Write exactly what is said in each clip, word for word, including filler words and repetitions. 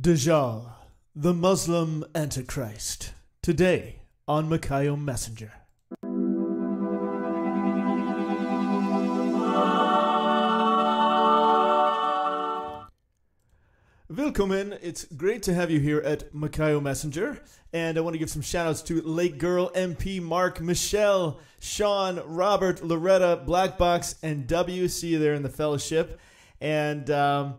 Dajjal, the Muslim Antichrist, today on Makaio Messenger. Welcome in. It's great to have you here at Makaio Messenger, and I want to give some shout outs to Lake Girl, M P, Mark, Michelle, Sean, Robert, Loretta, Black Box, and W. See you there in the fellowship. And um,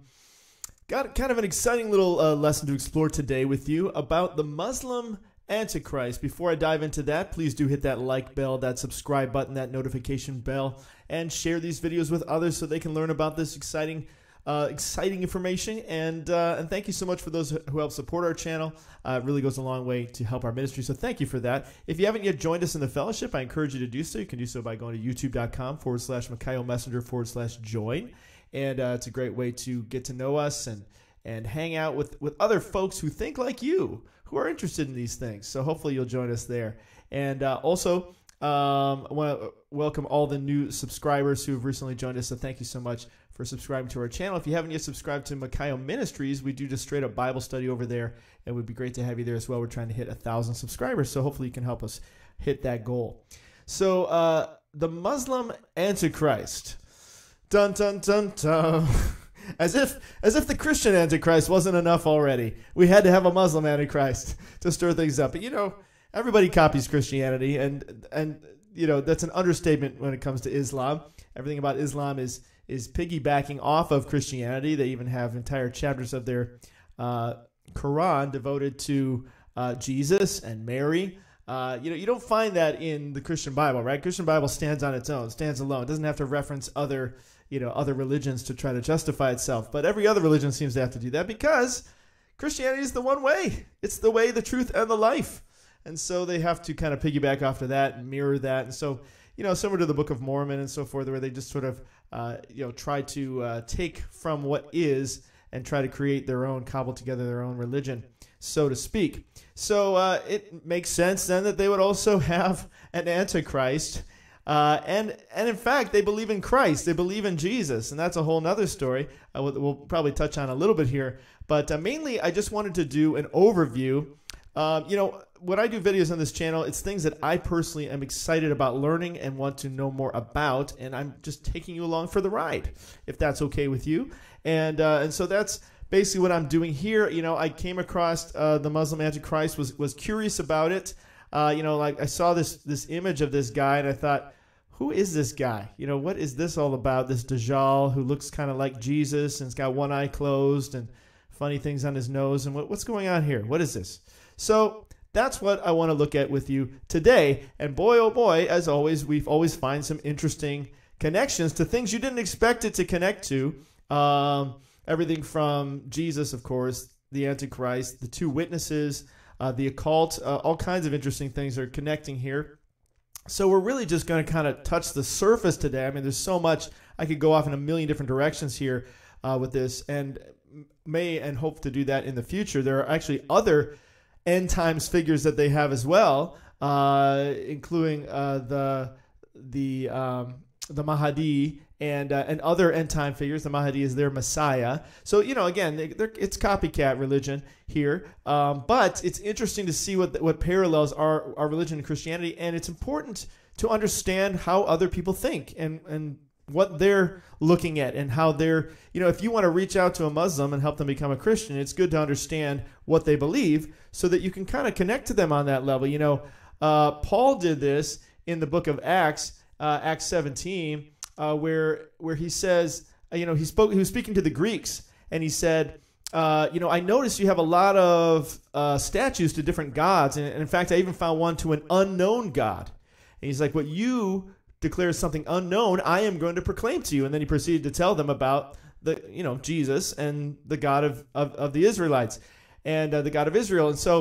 got kind of an exciting little uh, lesson to explore today with you about the Muslim Antichrist. Before I dive into that, please do hit that like bell, that subscribe button, that notification bell, and share these videos with others so they can learn about this exciting Uh, exciting information, and uh, and thank you so much for those who help support our channel. Uh, it really goes a long way to help our ministry, so thank you for that. If you haven't yet joined us in the fellowship, I encourage you to do so. You can do so by going to youtube.com forward slash Makaio Messenger forward slash join, and uh, it's a great way to get to know us and and hang out with with other folks who think like you, who are interested in these things. So hopefully you'll join us there. And uh, also, Um, I want to welcome all the new subscribers who have recently joined us, so thank you so much for subscribing to our channel. If you haven't yet subscribed to Makaio Ministries, we do just straight up Bible study over there, and it would be great to have you there as well. We're trying to hit a thousand subscribers, so hopefully you can help us hit that goal. So uh, the Muslim Antichrist, dun dun dun dun, as if as if the Christian Antichrist wasn't enough already. We had to have a Muslim Antichrist to stir things up, but you know, everybody copies Christianity, and and you know, that's an understatement when it comes to Islam. Everything about Islam is is piggybacking off of Christianity. They even have entire chapters of their uh, Quran devoted to uh, Jesus and Mary. Uh, you know, you don't find that in the Christian Bible, right? Christian Bible stands on its own, stands alone. It doesn't have to reference other you know other religions to try to justify itself. But every other religion seems to have to do that because Christianity is the one way. It's the way, the truth, and the life. And so they have to kind of piggyback off of that and mirror that. And so, you know, similar to the Book of Mormon and so forth, where they just sort of, uh, you know, try to uh, take from what is and try to create their own, cobble together their own religion, so to speak. So uh, it makes sense then that they would also have an Antichrist. Uh, and, and in fact, they believe in Christ. They believe in Jesus. And that's a whole nother story uh, we'll probably touch on a little bit here. But uh, mainly, I just wanted to do an overview. Um, you know, when I do videos on this channel, it's things that I personally am excited about learning and want to know more about, and I'm just taking you along for the ride, if that's okay with you. And uh, and so that's basically what I'm doing here. You know, I came across uh, the Muslim Antichrist, was was curious about it. Uh, you know, like I saw this this image of this guy, and I thought, who is this guy? You know, what is this all about? This Dajjal who looks kind of like Jesus and's got one eye closed and funny things on his nose, and what, what's going on here? What is this? So that's what I want to look at with you today. And boy, oh boy, as always, we always find some interesting connections to things you didn't expect it to connect to. Um, everything from Jesus, of course, the Antichrist, the two witnesses, uh, the occult, uh, all kinds of interesting things are connecting here. So we're really just going to kind of touch the surface today. I mean, there's so much. I could go off in a million different directions here uh, with this, and may and hope to do that in the future. There are actually other end times figures that they have as well, uh, including uh, the the um, the Mahdi and uh, and other end time figures. The Mahdi is their Messiah. So you know, again, they're, it's copycat religion here, um, but it's interesting to see what what parallels are our religion and Christianity, and it's important to understand how other people think and and what they're looking at and how they're, you know, if you want to reach out to a Muslim and help them become a Christian, it's good to understand what they believe so that you can kind of connect to them on that level. You know, uh, Paul did this in the book of Acts, uh, Acts seventeen, uh, where where he says, uh, you know, he spoke, he was speaking to the Greeks, and he said, uh, you know, I noticed you have a lot of uh, statues to different gods, and, and in fact, I even found one to an unknown god. And he's like, what you declares something unknown, I am going to proclaim to you. And then he proceeded to tell them about the, you know, Jesus and the God of, of, of the Israelites and uh, the God of Israel. And so,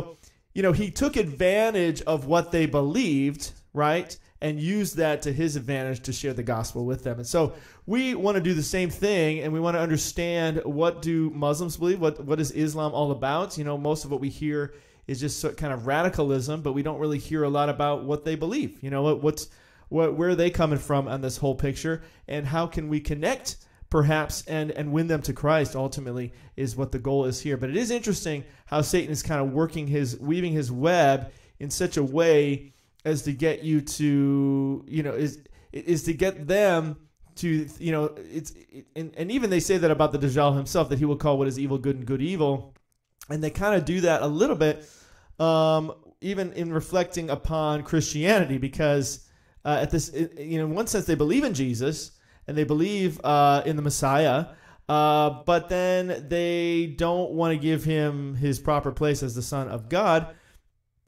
you know, he took advantage of what they believed, right, and used that to his advantage to share the gospel with them. And so we want to do the same thing, and we want to understand, what do Muslims believe? What, what is Islam all about? You know, most of what we hear is just so, kind of radicalism, but we don't really hear a lot about what they believe. You know, what, what's... What, where are they coming from on this whole picture, and how can we connect perhaps, and, and win them to Christ ultimately is what the goal is here. But it is interesting how Satan is kind of working his, weaving his web in such a way as to get you to, you know, is is to get them to, you know, it's and, and even they say that about the Dajjal himself, that he will call what is evil good and good evil. And they kind of do that a little bit, um, even in reflecting upon Christianity, because uh, at this, you know, in one sense they believe in Jesus and they believe uh, in the Messiah, uh, but then they don't want to give him his proper place as the Son of God,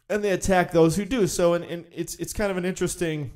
and they attack those who do. So, and, and it's it's kind of an interesting,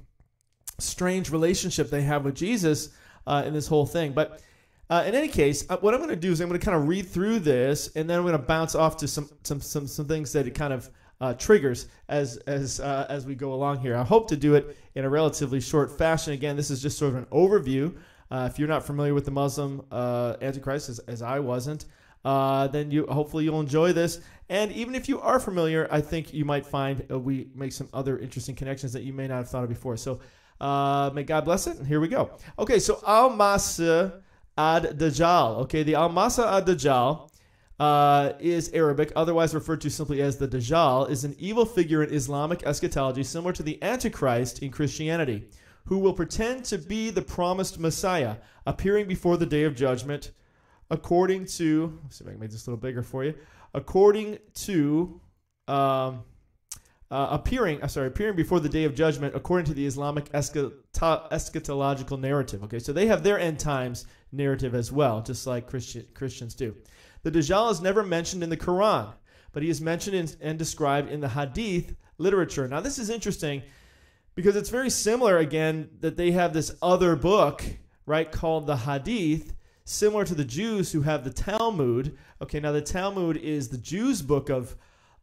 strange relationship they have with Jesus uh, in this whole thing, but. Uh, in any case, what I'm going to do is I'm going to kind of read through this, and then I'm going to bounce off to some some some, some things that it kind of uh, triggers as as uh, as we go along here. I hope to do it in a relatively short fashion. Again, this is just sort of an overview. Uh, if you're not familiar with the Muslim uh, Antichrist, as, as I wasn't, uh, then you hopefully you'll enjoy this. And even if you are familiar, I think you might find uh, we make some other interesting connections that you may not have thought of before. So uh, may God bless it. And here we go. Okay, so Al-Masih ad-Dajjal. Okay, the Al-Masih ad-Dajjal uh, is Arabic, otherwise referred to simply as the Dajjal, is an evil figure in Islamic eschatology similar to the Antichrist in Christianity, who will pretend to be the promised Messiah, appearing before the Day of Judgment, according to, let's see if I can make this a little bigger for you, according to, um, uh, appearing, I'm sorry, appearing before the Day of Judgment, according to the Islamic eschato- eschatological narrative. Okay, so they have their end times narrative as well, just like Christian, Christians do. The Dajjal is never mentioned in the Quran, but he is mentioned in, and described in the Hadith literature. Now this is interesting because it's very similar, again, that they have this other book, right, called the Hadith, similar to the Jews who have the Talmud. Okay, now the Talmud is the Jews' book of,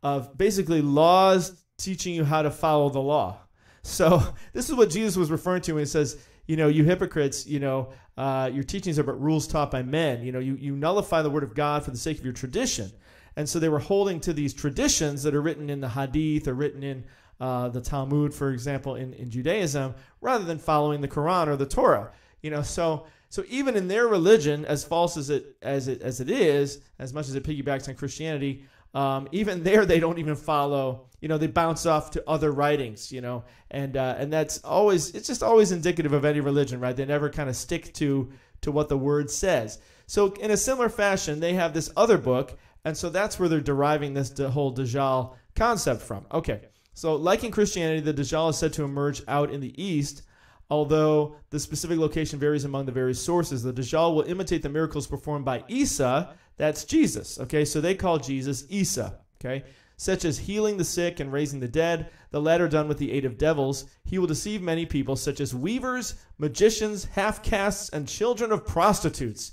of basically laws teaching you how to follow the law. So this is what Jesus was referring to when he says, you know, you hypocrites, you know, uh, your teachings are but rules taught by men. You know, you, you nullify the word of God for the sake of your tradition. And so they were holding to these traditions that are written in the Hadith or written in uh, the Talmud, for example, in, in Judaism, rather than following the Quran or the Torah. You know, so so even in their religion, as false as it as it as it is, as much as it piggybacks on Christianity, um, even there they don't even follow. You know, they bounce off to other writings, you know, and uh, and that's always, it's just always indicative of any religion, right? They never kind of stick to to what the word says. So in a similar fashion, they have this other book, and so that's where they're deriving this whole Dajjal concept from. Okay, so like in Christianity, the Dajjal is said to emerge out in the east, although the specific location varies among the various sources. The Dajjal will imitate the miracles performed by Isa, that's Jesus, okay? So they call Jesus Isa, okay? Such as healing the sick and raising the dead, the latter done with the aid of devils. He will deceive many people, such as weavers, magicians, half-castes, and children of prostitutes.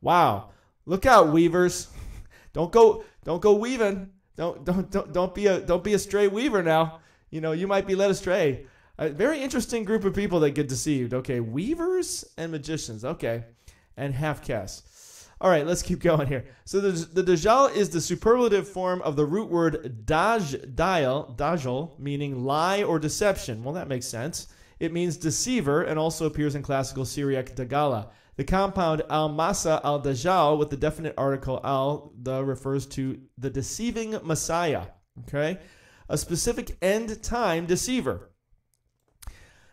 Wow. Look out, weavers. Don't go don't go weaving. Don't don't don't don't be a don't be a stray weaver now. You know, you might be led astray. A very interesting group of people that get deceived. Okay, weavers and magicians. Okay. And half-castes. All right, let's keep going here. So the, the Dajjal is the superlative form of the root word daj, dial, Dajjal, meaning lie or deception. Well, that makes sense. It means deceiver and also appears in classical Syriac Dagala. The compound al-Masih al-Dajjal with the definite article al, the refers to the deceiving Messiah, okay? A specific end-time deceiver.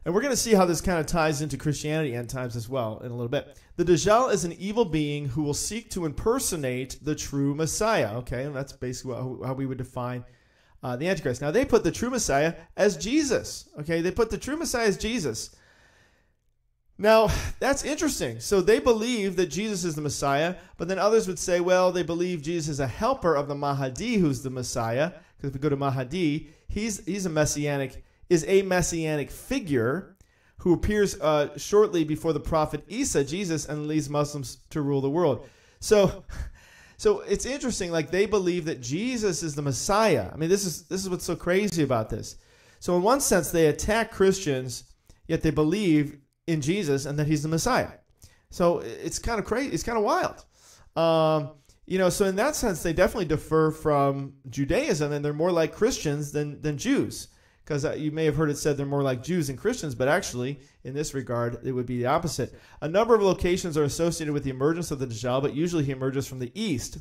And we're going to see how this kind of ties into Christianity end times as well in a little bit. The Dajjal is an evil being who will seek to impersonate the true Messiah. Okay, and that's basically how we would define uh, the Antichrist. Now, they put the true Messiah as Jesus. Okay, they put the true Messiah as Jesus. Now, that's interesting. So they believe that Jesus is the Messiah, but then others would say, well, they believe Jesus is a helper of the Mahdi, who's the Messiah. Because if we go to Mahdi, he's, he's a messianic is a messianic figure who appears uh, shortly before the prophet Isa, Jesus, and leads Muslims to rule the world. So, so it's interesting. Like, they believe that Jesus is the Messiah. I mean, this is this is what's so crazy about this. So, in one sense, they attack Christians, yet they believe in Jesus and that he's the Messiah. So, it's kind of crazy. It's kind of wild. Um, you know. So, in that sense, they definitely differ from Judaism, and they're more like Christians than than Jews. Because you may have heard it said they're more like Jews and Christians, but actually, in this regard, it would be the opposite. A number of locations are associated with the emergence of the Dajjal, but usually he emerges from the east.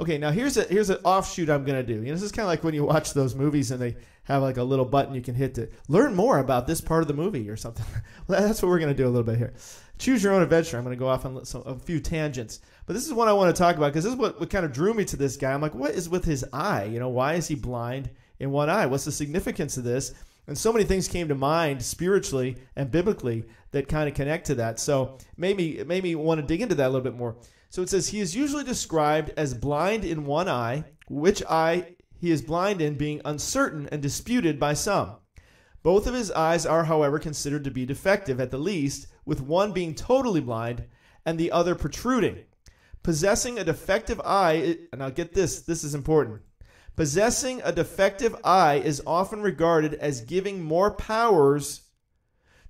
Okay, now here's a here's an offshoot I'm going to do. You know, this is kind of like when you watch those movies and they have like a little button you can hit to learn more about this part of the movie or something. Well, that's what we're going to do a little bit here. Choose your own adventure. I'm going to go off on some, a few tangents. But this is one I want to talk about because this is what, what kind of drew me to this guy. I'm like, what is with his eye? You know, why is he blind in one eye? What's the significance of this? And so many things came to mind spiritually and biblically that kind of connect to that. So maybe it made me want to dig into that a little bit more. So it says, he is usually described as blind in one eye, which eye he is blind in being uncertain and disputed by some. Both of his eyes are, however, considered to be defective at the least, with one being totally blind and the other protruding. Possessing a defective eye, and now get this, this is important. Possessing a defective eye is often regarded as giving more powers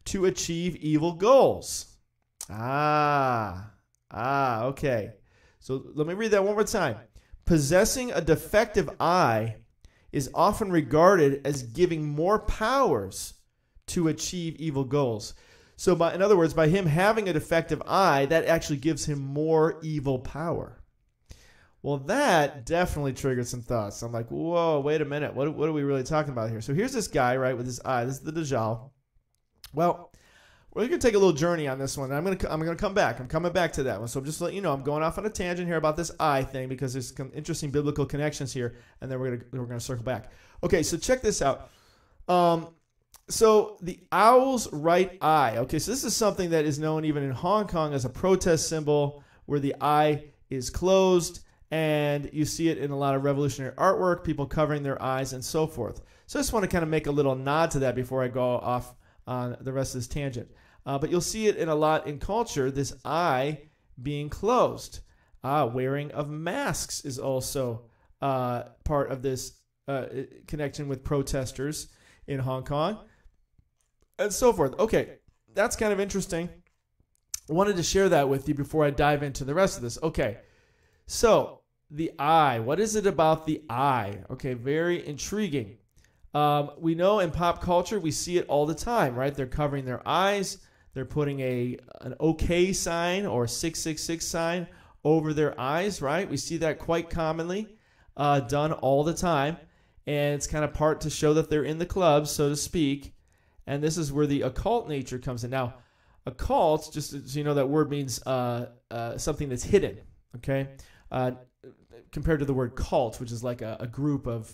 to achieve evil goals. Ah. Ah, okay. So let me read that one more time. Possessing a defective eye is often regarded as giving more powers to achieve evil goals. So by, in other words, by him having a defective eye, that actually gives him more evil power. Well, that definitely triggered some thoughts. I'm like, whoa, wait a minute. What, what are we really talking about here? So here's this guy, right, with his eye. This is the Dajjal. Well, we're going to take a little journey on this one. I'm going to I'm going to come back. I'm coming back to that one. So I'm just letting you know, I'm going off on a tangent here about this eye thing because there's some interesting biblical connections here, and then we're going to we're going to circle back. Okay, so check this out. Um, so the owl's right eye. Okay, so this is something that is known even in Hong Kong as a protest symbol, where the eye is closed, and you see it in a lot of revolutionary artwork, people covering their eyes and so forth. So I just want to kind of make a little nod to that before I go off on the rest of this tangent. Uh, but you'll see it in a lot in culture, this eye being closed. Ah, wearing of masks is also uh, part of this uh, connection with protesters in Hong Kong and so forth. Okay, that's kind of interesting. I wanted to share that with you before I dive into the rest of this. Okay, so the eye. What is it about the eye? Okay, very intriguing. Um, we know in pop culture, we see it all the time, right? They're covering their eyes. They're putting a an OK sign or six six six sign over their eyes, right? We see that quite commonly uh, done all the time. And it's kind of part to show that they're in the club, so to speak. And this is where the occult nature comes in. Now, occult, just so you know, that word means uh, uh, something that's hidden, okay? Uh, compared to the word cult, which is like a, a group of,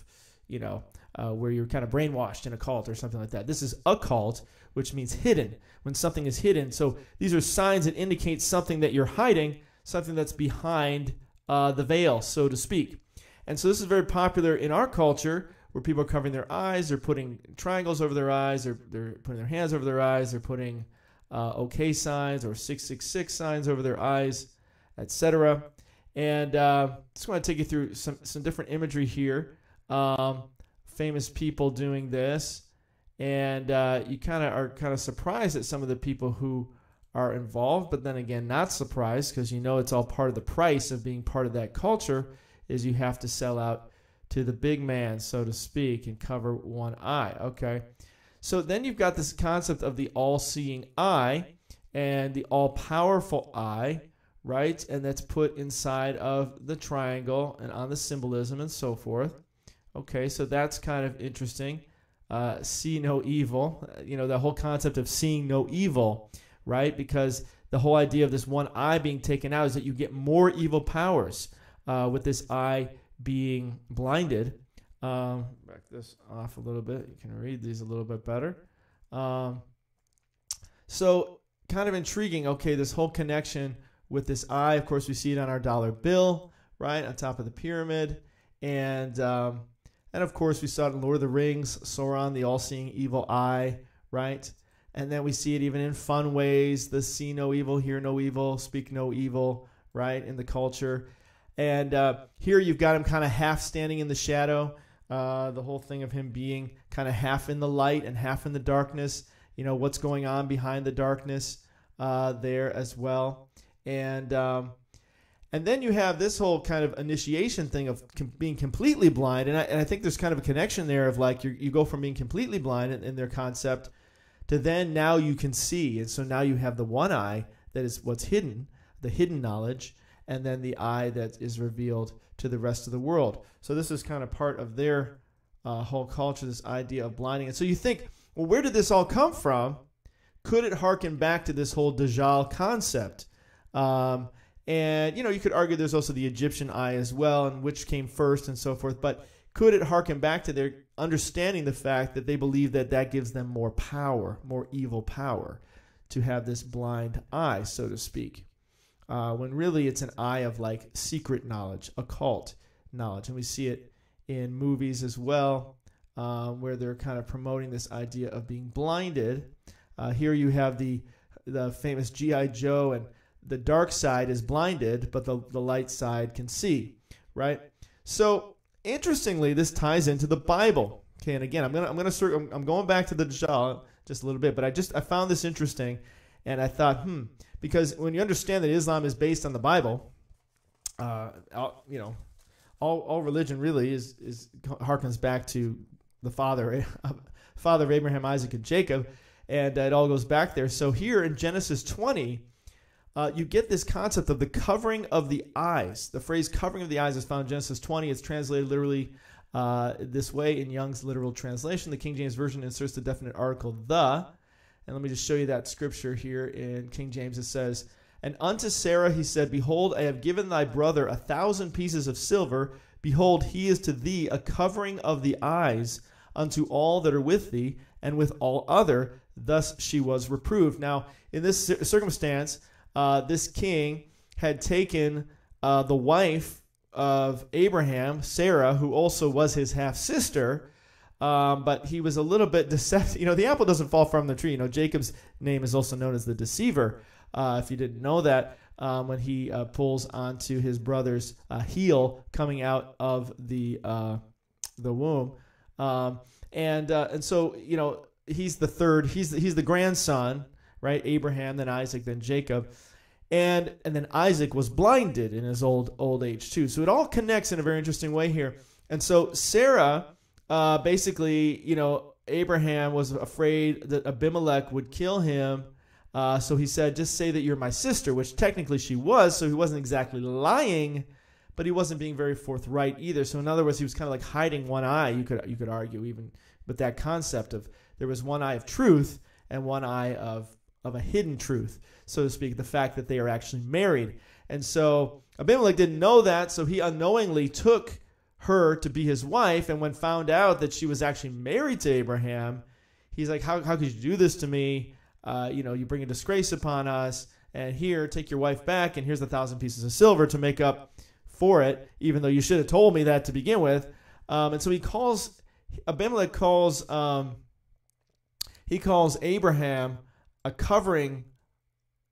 you know, Uh, where you're kind of brainwashed in a cult or something like that. This is occult, which means hidden, when something is hidden. So these are signs that indicate something that you're hiding, something that's behind uh, the veil, so to speak. And so this is very popular in our culture where people are covering their eyes, they're putting triangles over their eyes, they're, they're putting their hands over their eyes, they're putting uh, OK signs or six six six signs over their eyes, et cetera. And uh, just want to take you through some, some different imagery here. Um, famous people doing this, and uh, you kind of are kind of surprised at some of the people who are involved, but then again not surprised because you know it's all part of the price of being part of that culture is you have to sell out to the big man, so to speak, and cover one eye. Okay, so then you've got this concept of the all-seeing eye and the all-powerful eye, right? And that's put inside of the triangle and on the symbolism and so forth. Okay, so that's kind of interesting. Uh, see no evil. You know, the whole concept of seeing no evil, right? Because the whole idea of this one eye being taken out is that you get more evil powers uh, with this eye being blinded. Um, back this off a little bit. You can read these a little bit better. Um, so kind of intriguing. Okay, this whole connection with this eye. Of course, we see it on our dollar bill, right? On top of the pyramid. And... Um, And, of course, we saw it in Lord of the Rings, Sauron, the all-seeing evil eye, right? And then we see it even in fun ways, the see no evil, hear no evil, speak no evil, right, in the culture. And uh, here you've got him kind of half standing in the shadow, uh, the whole thing of him being kind of half in the light and half in the darkness, you know, what's going on behind the darkness uh, there as well. And... Um, And then you have this whole kind of initiation thing of com being completely blind. And I, and I think there's kind of a connection there of like you you go from being completely blind in, in their concept to then now you can see. And so now you have the one eye that is what's hidden, the hidden knowledge, and then the eye that is revealed to the rest of the world. So this is kind of part of their uh, whole culture, this idea of blinding. And so you think, well, where did this all come from? Could it harken back to this whole Dajjal concept? Um And, you know, you could argue there's also the Egyptian eye as well, and which came first and so forth. But could it harken back to their understanding the fact that they believe that that gives them more power, more evil power, to have this blind eye, so to speak, uh, when really it's an eye of like secret knowledge, occult knowledge. And we see it in movies as well, uh, where they're kind of promoting this idea of being blinded. Uh, here you have the, the famous G I Joe, and the dark side is blinded, but the, the light side can see, right? So interestingly, this ties into the Bible. Okay, and again, I'm gonna I'm gonna I'm going back to the Dajjal just a little bit, but I just I found this interesting, and I thought, hmm, because when you understand that Islam is based on the Bible, uh, all, you know, all all religion really is is harkens back to the father, father of Abraham, Isaac, and Jacob, and it all goes back there. So here in Genesis twenty. Uh, you get this concept of the covering of the eyes. The phrase covering of the eyes is found in Genesis twenty. It's translated literally uh, this way in Young's literal translation. The King James Version inserts the definite article, the. And let me just show you that scripture here in King James. It says, "And unto Sarah he said, Behold, I have given thy brother a thousand pieces of silver. Behold, he is to thee a covering of the eyes unto all that are with thee, and with all other. Thus she was reproved." Now, in this circumstance, Uh, this king had taken uh, the wife of Abraham, Sarah, who also was his half-sister, um, but he was a little bit deceptive. You know, the apple doesn't fall from the tree. You know, Jacob's name is also known as the deceiver, uh, if you didn't know that, um, when he uh, pulls onto his brother's uh, heel coming out of the, uh, the womb. Um, and, uh, and so, you know, he's the third. He's the, he's the grandson, right? Abraham, then Isaac, then Jacob. And and then Isaac was blinded in his old old age too. So it all connects in a very interesting way here. And so Sarah, uh, basically, you know, Abraham was afraid that Abimelech would kill him. Uh, so he said, just say that you're my sister, which technically she was. So he wasn't exactly lying, but he wasn't being very forthright either. So in other words, he was kind of like hiding one eye. You could, you could argue even with that concept of there was one eye of truth and one eye of of a hidden truth, so to speak, the fact that they are actually married. And so Abimelech didn't know that, so he unknowingly took her to be his wife, and when found out that she was actually married to Abraham, he's like, how, how could you do this to me? Uh, you know, you bring a disgrace upon us, and here, take your wife back, and here's a thousand pieces of silver to make up for it, even though you should have told me that to begin with. Um, and so he calls, Abimelech calls, um, he calls Abraham a covering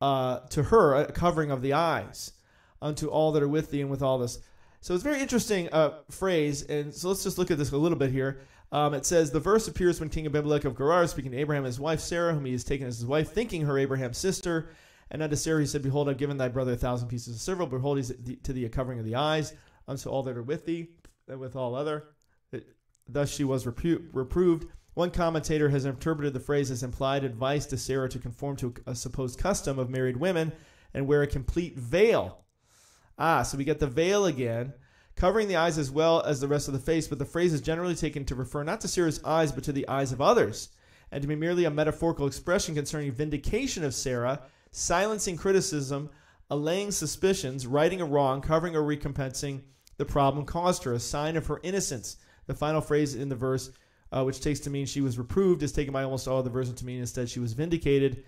uh, to her, a covering of the eyes, unto all that are with thee and with all this. So it's a very interesting uh, phrase, and so let's just look at this a little bit here. Um, it says, "The verse appears when King Abimelech of Gerar, speaking to Abraham, his wife Sarah, whom he has taken as his wife, thinking her Abraham's sister. And unto Sarah he said, Behold, I've given thy brother a thousand pieces of silver. Behold, he's to thee a covering of the eyes, unto all that are with thee, and with all other. It, thus she was repu reproved. One commentator has interpreted the phrase as implied advice to Sarah to conform to a supposed custom of married women and wear a complete veil." Ah, so we get the veil again, covering the eyes as well as the rest of the face, but the phrase is generally taken to refer not to Sarah's eyes but to the eyes of others, and to be merely a metaphorical expression concerning vindication of Sarah, silencing criticism, allaying suspicions, righting a wrong, covering or recompensing the problem caused her, a sign of her innocence. The final phrase in the verse, Uh, which takes to mean she was reproved, is taken by almost all the versions to mean instead she was vindicated,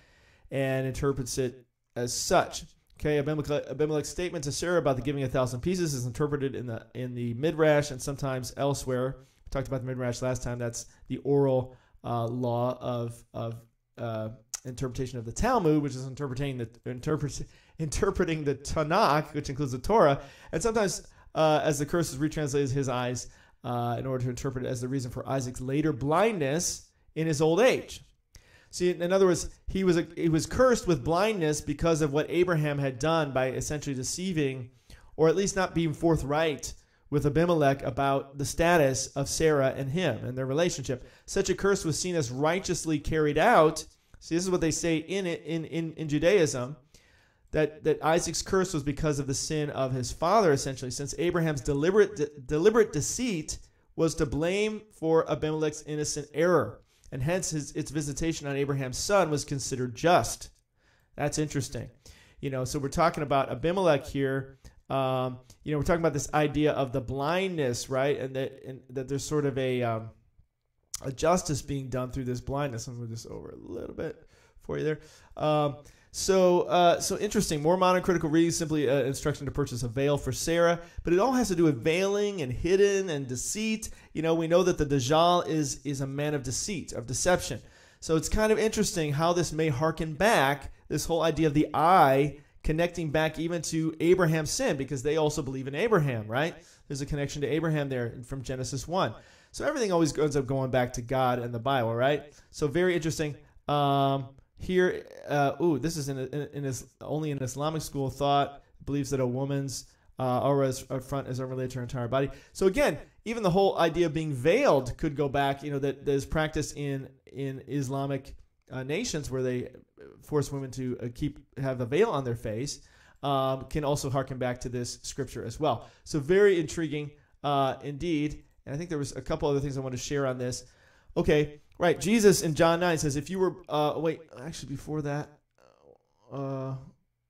and interprets it as such. Okay, Abimelech, Abimelech's statement to Sarah about the giving a thousand pieces is interpreted in the in the Midrash and sometimes elsewhere. We talked about the Midrash last time. That's the oral uh, law of of uh, interpretation of the Talmud, which is interpreting the interpret, interpreting the Tanakh, which includes the Torah, and sometimes uh, as the curse is retranslated, his eyes. Uh, in order to interpret it as the reason for Isaac's later blindness in his old age. See, in other words, he was, a, he was cursed with blindness because of what Abraham had done by essentially deceiving or at least not being forthright with Abimelech about the status of Sarah and him and their relationship. Such a curse was seen as righteously carried out. See, this is what they say in it, in, in, in Judaism, that, that Isaac's curse was because of the sin of his father, essentially, since Abraham's deliberate, de deliberate deceit was to blame for Abimelech's innocent error, and hence his, its visitation on Abraham's son was considered just. That's interesting. You know, so we're talking about Abimelech here. Um, you know, we're talking about this idea of the blindness, right? And that, and that there's sort of a, um, a justice being done through this blindness. I'm going to move this over a little bit for you there. Um, so, uh, so interesting. More monocritical reading, simply an instruction to purchase a veil for Sarah. But it all has to do with veiling and hidden and deceit. You know, we know that the Dajjal is, is a man of deceit, of deception. So it's kind of interesting how this may harken back, this whole idea of the eye, connecting back even to Abraham's sin, because they also believe in Abraham, right? There's a connection to Abraham there from Genesis one. So everything always ends up going back to God and the Bible, right? So very interesting. Um, here, uh, ooh, this is in, in, in his, only an Islamic school of thought, believes that a woman's uh, aura is, up front is unrelated to her entire body. So again, even the whole idea of being veiled could go back, you know, that, that is practiced in, in Islamic Uh, nations where they force women to uh, keep have a veil on their face, um, can also harken back to this scripture as well. So very intriguing uh, indeed. And I think there was a couple other things I want to share on this. Okay, right. Jesus in John nine says, if you were, uh, wait, actually before that, uh,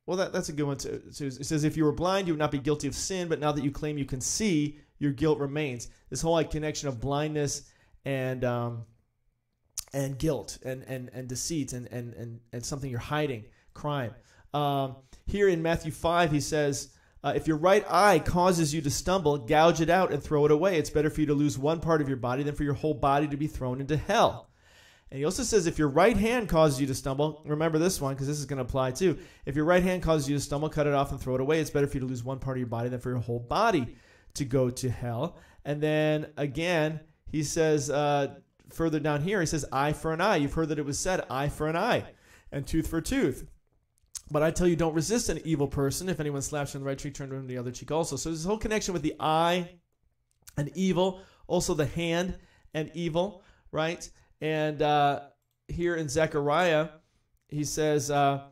well, that, that's a good one too. So it says, if you were blind, you would not be guilty of sin, but now that you claim you can see, your guilt remains. This whole like, connection of blindness and um, and guilt and, and, and deceit and, and, and, and something you're hiding, crime. Um, here in Matthew five, he says, uh, if your right eye causes you to stumble, gouge it out and throw it away. It's better for you to lose one part of your body than for your whole body to be thrown into hell. And he also says, if your right hand causes you to stumble, remember this one because this is going to apply too. If your right hand causes you to stumble, cut it off and throw it away. It's better for you to lose one part of your body than for your whole body to go to hell. And then again, he says, uh, further down here, he says, eye for an eye. You've heard that it was said, eye for an eye and tooth for tooth. But I tell you, don't resist an evil person. If anyone slaps you on the right cheek, turn to him the other cheek also. So there's this whole connection with the eye and evil, also the hand and evil, right? And uh, here in Zechariah, he says, uh,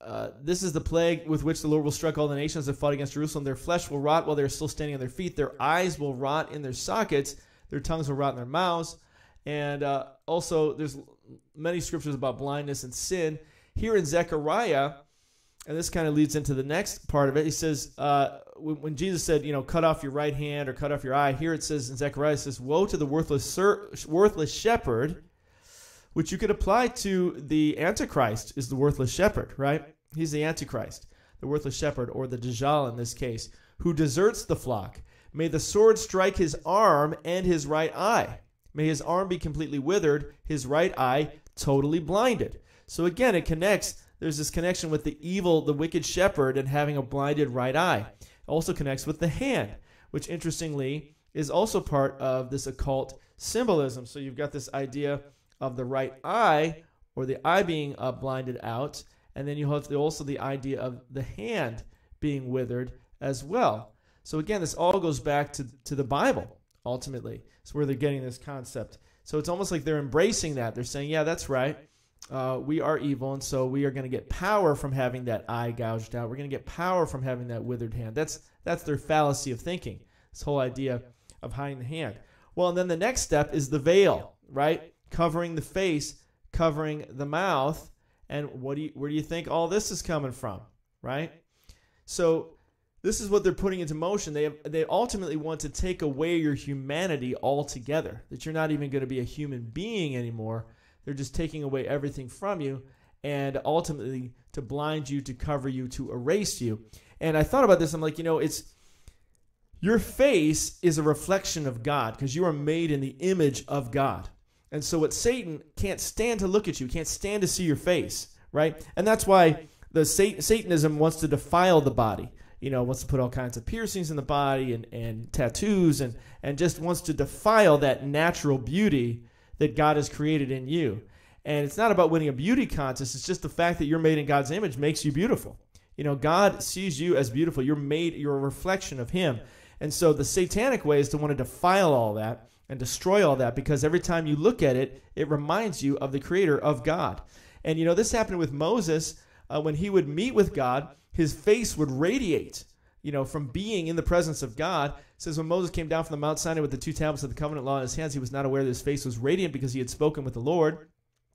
uh, this is the plague with which the Lord will strike all the nations that fought against Jerusalem. Their flesh will rot while they're still standing on their feet. Their eyes will rot in their sockets. Their tongues will rot in their mouths. And uh, also, there's many scriptures about blindness and sin. Here in Zechariah, and this kind of leads into the next part of it, he says, uh, when, when Jesus said, you know, cut off your right hand or cut off your eye, here it says in Zechariah, it says, woe to the worthless, sir, worthless shepherd, which you could apply to the Antichrist is the worthless shepherd, right? He's the Antichrist, the worthless shepherd, or the Dajjal in this case, who deserts the flock. May the sword strike his arm and his right eye. May his arm be completely withered, his right eye totally blinded. So again, it connects, there's this connection with the evil, the wicked shepherd, and having a blinded right eye. It also connects with the hand, which interestingly is also part of this occult symbolism. So you've got this idea of the right eye, or the eye being uh, blinded out, and then you have also the idea of the hand being withered as well. So again, this all goes back to, to the Bible. Ultimately, it's where they're getting this concept. So it's almost like they're embracing that. They're saying, yeah, that's right. Uh, we are evil, and so we are going to get power from having that eye gouged out. We're going to get power from having that withered hand. That's, that's their fallacy of thinking, this whole idea of hiding the hand. Well, and then the next step is the veil, right? Covering the face, covering the mouth. And what do you, where do you think all this is coming from, right? So this is what they're putting into motion. They have, they ultimately want to take away your humanity altogether, that you're not even going to be a human being anymore. They're just taking away everything from you and ultimately to blind you, to cover you, to erase you. And I thought about this. I'm like, you know, it's your face is a reflection of God because you are made in the image of God. And so what Satan can't stand to look at you, can't stand to see your face, right? And that's why the Satan, Satanism wants to defile the body. You know, wants to put all kinds of piercings in the body and, and tattoos and, and just wants to defile that natural beauty that God has created in you. And it's not about winning a beauty contest. It's just the fact that you're made in God's image makes you beautiful. You know, God sees you as beautiful. You're made, you're a reflection of him. And so the satanic way is to want to defile all that and destroy all that, because every time you look at it, it reminds you of the creator, of God. And, you know, this happened with Moses. Uh, when he would meet with God, his face would radiate, you know, from being in the presence of God. It says when Moses came down from the Mount Sinai with the two tablets of the covenant law in his hands, he was not aware that his face was radiant because he had spoken with the Lord.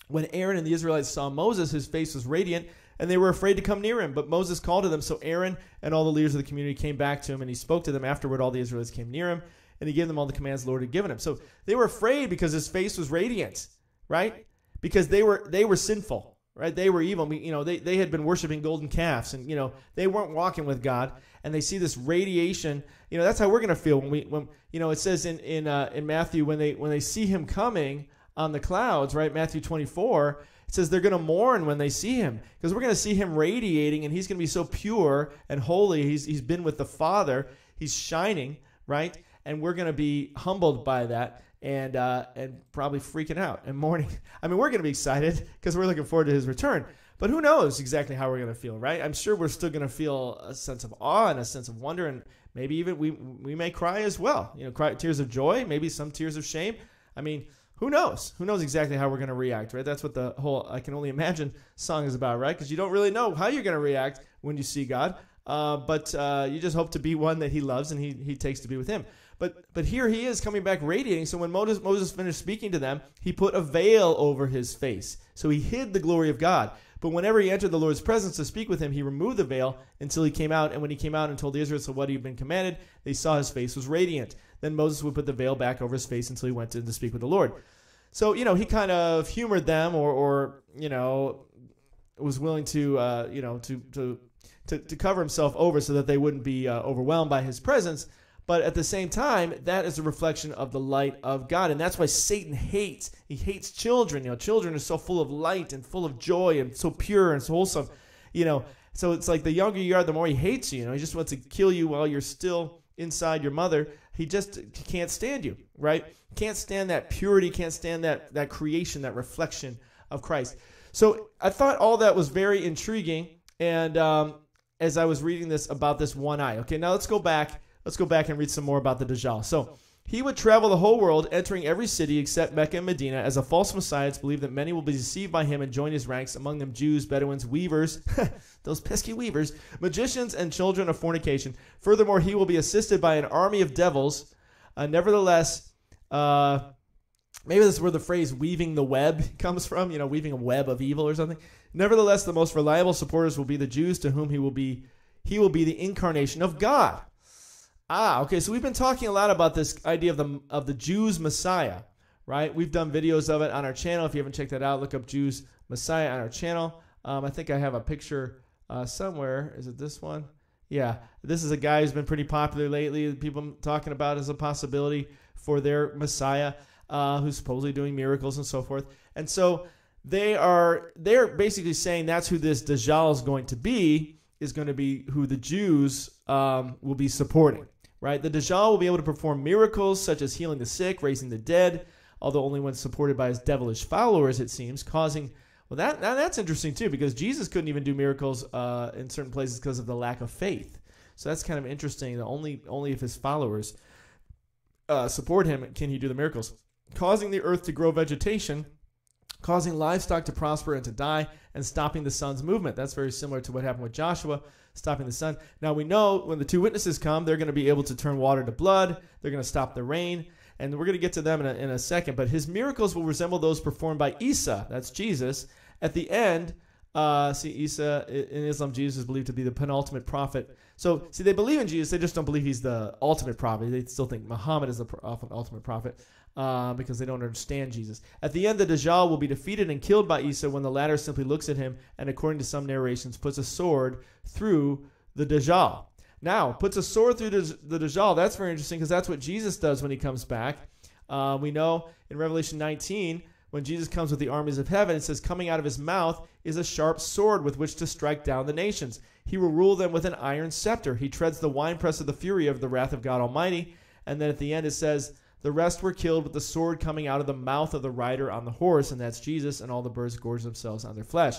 When Aaron and the Israelites saw Moses, his face was radiant, and they were afraid to come near him. But Moses called to them, so Aaron and all the leaders of the community came back to him, and he spoke to them. Afterward, all the Israelites came near him, and he gave them all the commands the Lord had given him. So they were afraid because his face was radiant, right? Because they were they were sinful, right? They were evil. You know, they, they had been worshiping golden calves, and, you know, they weren't walking with God, and they see this radiation. You know, that's how we're going to feel when we, when, you know, it says in in uh, in Matthew, when they when they see him coming on the clouds, right? Matthew twenty-four, it says they're going to mourn when they see him, because we're going to see him radiating, and he's going to be so pure and holy. He's he's been with the Father. He's shining, right? And we're going to be humbled by that. And uh, and probably freaking out and mourning. I mean, we're going to be excited because we're looking forward to his return. But who knows exactly how we're going to feel, right? I'm sure we're still going to feel a sense of awe and a sense of wonder, and maybe even we we may cry as well. You know, cry, tears of joy, maybe some tears of shame. I mean, who knows? Who knows exactly how we're going to react, right? That's what the whole "I Can Only Imagine" song is about, right? Because you don't really know how you're going to react when you see God, uh, but uh, you just hope to be one that he loves and he he takes to be with him. But but here he is coming back radiating. So when Moses, Moses finished speaking to them, he put a veil over his face. So he hid the glory of God. But whenever he entered the Lord's presence to speak with him, he removed the veil until he came out. And when he came out and told the Israelites what he had been commanded, they saw his face was radiant. Then Moses would put the veil back over his face until he went in to speak with the Lord. So, you know, he kind of humored them, or, or you know, was willing to, uh, you know, to, to, to, to cover himself over so that they wouldn't be uh, overwhelmed by his presence. But at the same time, that is a reflection of the light of God. And that's why Satan hates. He hates children. You know, children are so full of light and full of joy and so pure and so wholesome. You know, so it's like the younger you are, the more he hates you. You know, he just wants to kill you while you're still inside your mother. He just he can't stand you, right? Can't stand that purity, can't stand that, that creation, that reflection of Christ. So I thought all that was very intriguing. And um, as I was reading this about this one eye. Okay, now let's go back. Let's go back and read some more about the Dajjal. So, he would travel the whole world, entering every city except Mecca and Medina, as a false messiah. It's believed that many will be deceived by him and join his ranks, among them Jews, Bedouins, weavers, those pesky weavers, magicians, and children of fornication. Furthermore, he will be assisted by an army of devils. Uh, nevertheless, uh, maybe this is where the phrase weaving the web comes from, you know, weaving a web of evil or something. Nevertheless, the most reliable supporters will be the Jews, to whom he will be, he will be the incarnation of God. Ah, okay, so we've been talking a lot about this idea of the of the Jews' Messiah, right? We've done videos of it on our channel. If you haven't checked that out, look up Jews' Messiah on our channel. Um, I think I have a picture uh, somewhere. Is it this one? Yeah, this is a guy who's been pretty popular lately. People talking about as a possibility for their Messiah, uh, who's supposedly doing miracles and so forth. And so they are they're basically saying that's who this Dajjal is going to be, is going to be who the Jews um, will be supporting. Right? The Dajjal will be able to perform miracles such as healing the sick, raising the dead, although only when supported by his devilish followers, it seems, causing... Well, that, that that's interesting, too, because Jesus couldn't even do miracles uh, in certain places because of the lack of faith. So that's kind of interesting. That only, only if his followers uh, support him can he do the miracles. Causing the earth to grow vegetation, causing livestock to prosper and to die, and stopping the sun's movement. That's very similar to what happened with Joshua, stopping the sun. Now we know when the two witnesses come, they're going to be able to turn water to blood. They're going to stop the rain. And we're going to get to them in a, in a second. But his miracles will resemble those performed by Isa, that's Jesus. At the end, uh, see, Isa, in Islam, Jesus is believed to be the penultimate prophet. So, see, they believe in Jesus. They just don't believe he's the ultimate prophet. They still think Muhammad is the ultimate prophet. Uh, because they don't understand Jesus. At the end, the Dajjal will be defeated and killed by Isa when the latter simply looks at him and, according to some narrations, puts a sword through the Dajjal. Now, puts a sword through the Dajjal. That's very interesting because that's what Jesus does when he comes back. Uh, we know in Revelation nineteen, when Jesus comes with the armies of heaven, it says, coming out of his mouth is a sharp sword with which to strike down the nations. He will rule them with an iron scepter. He treads the winepress of the fury of the wrath of God Almighty. And then at the end it says, the rest were killed with the sword coming out of the mouth of the rider on the horse, and that's Jesus, and all the birds gorge themselves on their flesh.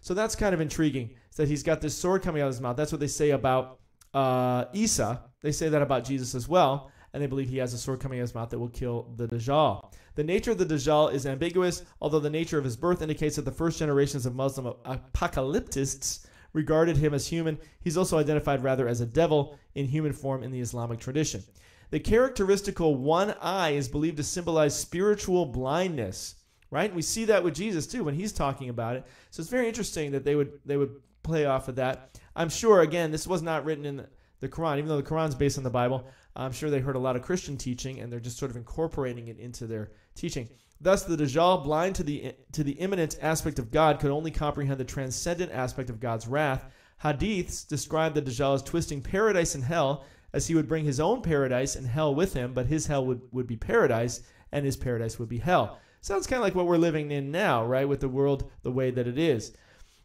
So that's kind of intriguing, that he's got this sword coming out of his mouth. That's what they say about uh, Isa. They say that about Jesus as well, and they believe he has a sword coming out of his mouth that will kill the Dajjal. The nature of the Dajjal is ambiguous, although the nature of his birth indicates that the first generations of Muslim apocalyptists regarded him as human. He's also identified rather as a devil in human form in the Islamic tradition. The characteristical one eye is believed to symbolize spiritual blindness, right? We see that with Jesus too when he's talking about it. So it's very interesting that they would they would play off of that. I'm sure, again, this was not written in the Quran, even though the Quran's based on the Bible. I'm sure they heard a lot of Christian teaching and they're just sort of incorporating it into their teaching. Thus, the Dajjal, blind to the to the imminent aspect of God, could only comprehend the transcendent aspect of God's wrath. Hadiths describe the Dajjal as twisting paradise and hell, as he would bring his own paradise and hell with him, but his hell would, would be paradise, and his paradise would be hell. Sounds kind of like what we're living in now, right, with the world the way that it is.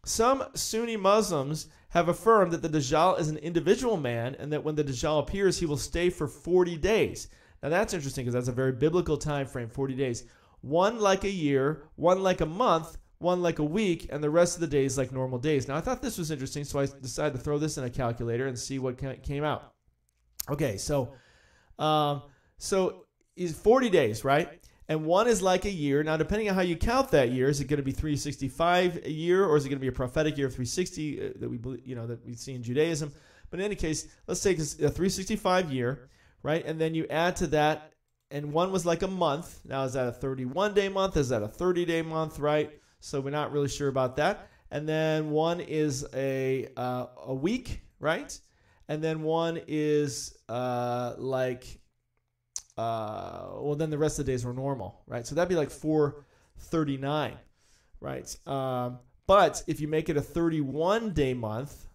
Some Sunni Muslims have affirmed that the Dajjal is an individual man, and that when the Dajjal appears, he will stay for forty days. Now, that's interesting because that's a very biblical time frame, forty days. One like a year, one like a month, one like a week, and the rest of the days like normal days. Now, I thought this was interesting, so I decided to throw this in a calculator and see what came out. Okay, so um, so is forty days, right? And one is like a year. Now, depending on how you count that year, is it going to be three sixty-five a year, or is it going to be a prophetic year of three sixty that we believe, you know, that we see in Judaism? But in any case, let's take a three sixty-five year, right? And then you add to that, and one was like a month. Now, is that a thirty-one day month? Is that a thirty day month, right? So we're not really sure about that. And then one is a uh, a week, right? And then one is uh, like. Uh, well, then the rest of the days were normal, right? So that'd be like four thirty-nine, right? Um, but if you make it a thirty-one day month,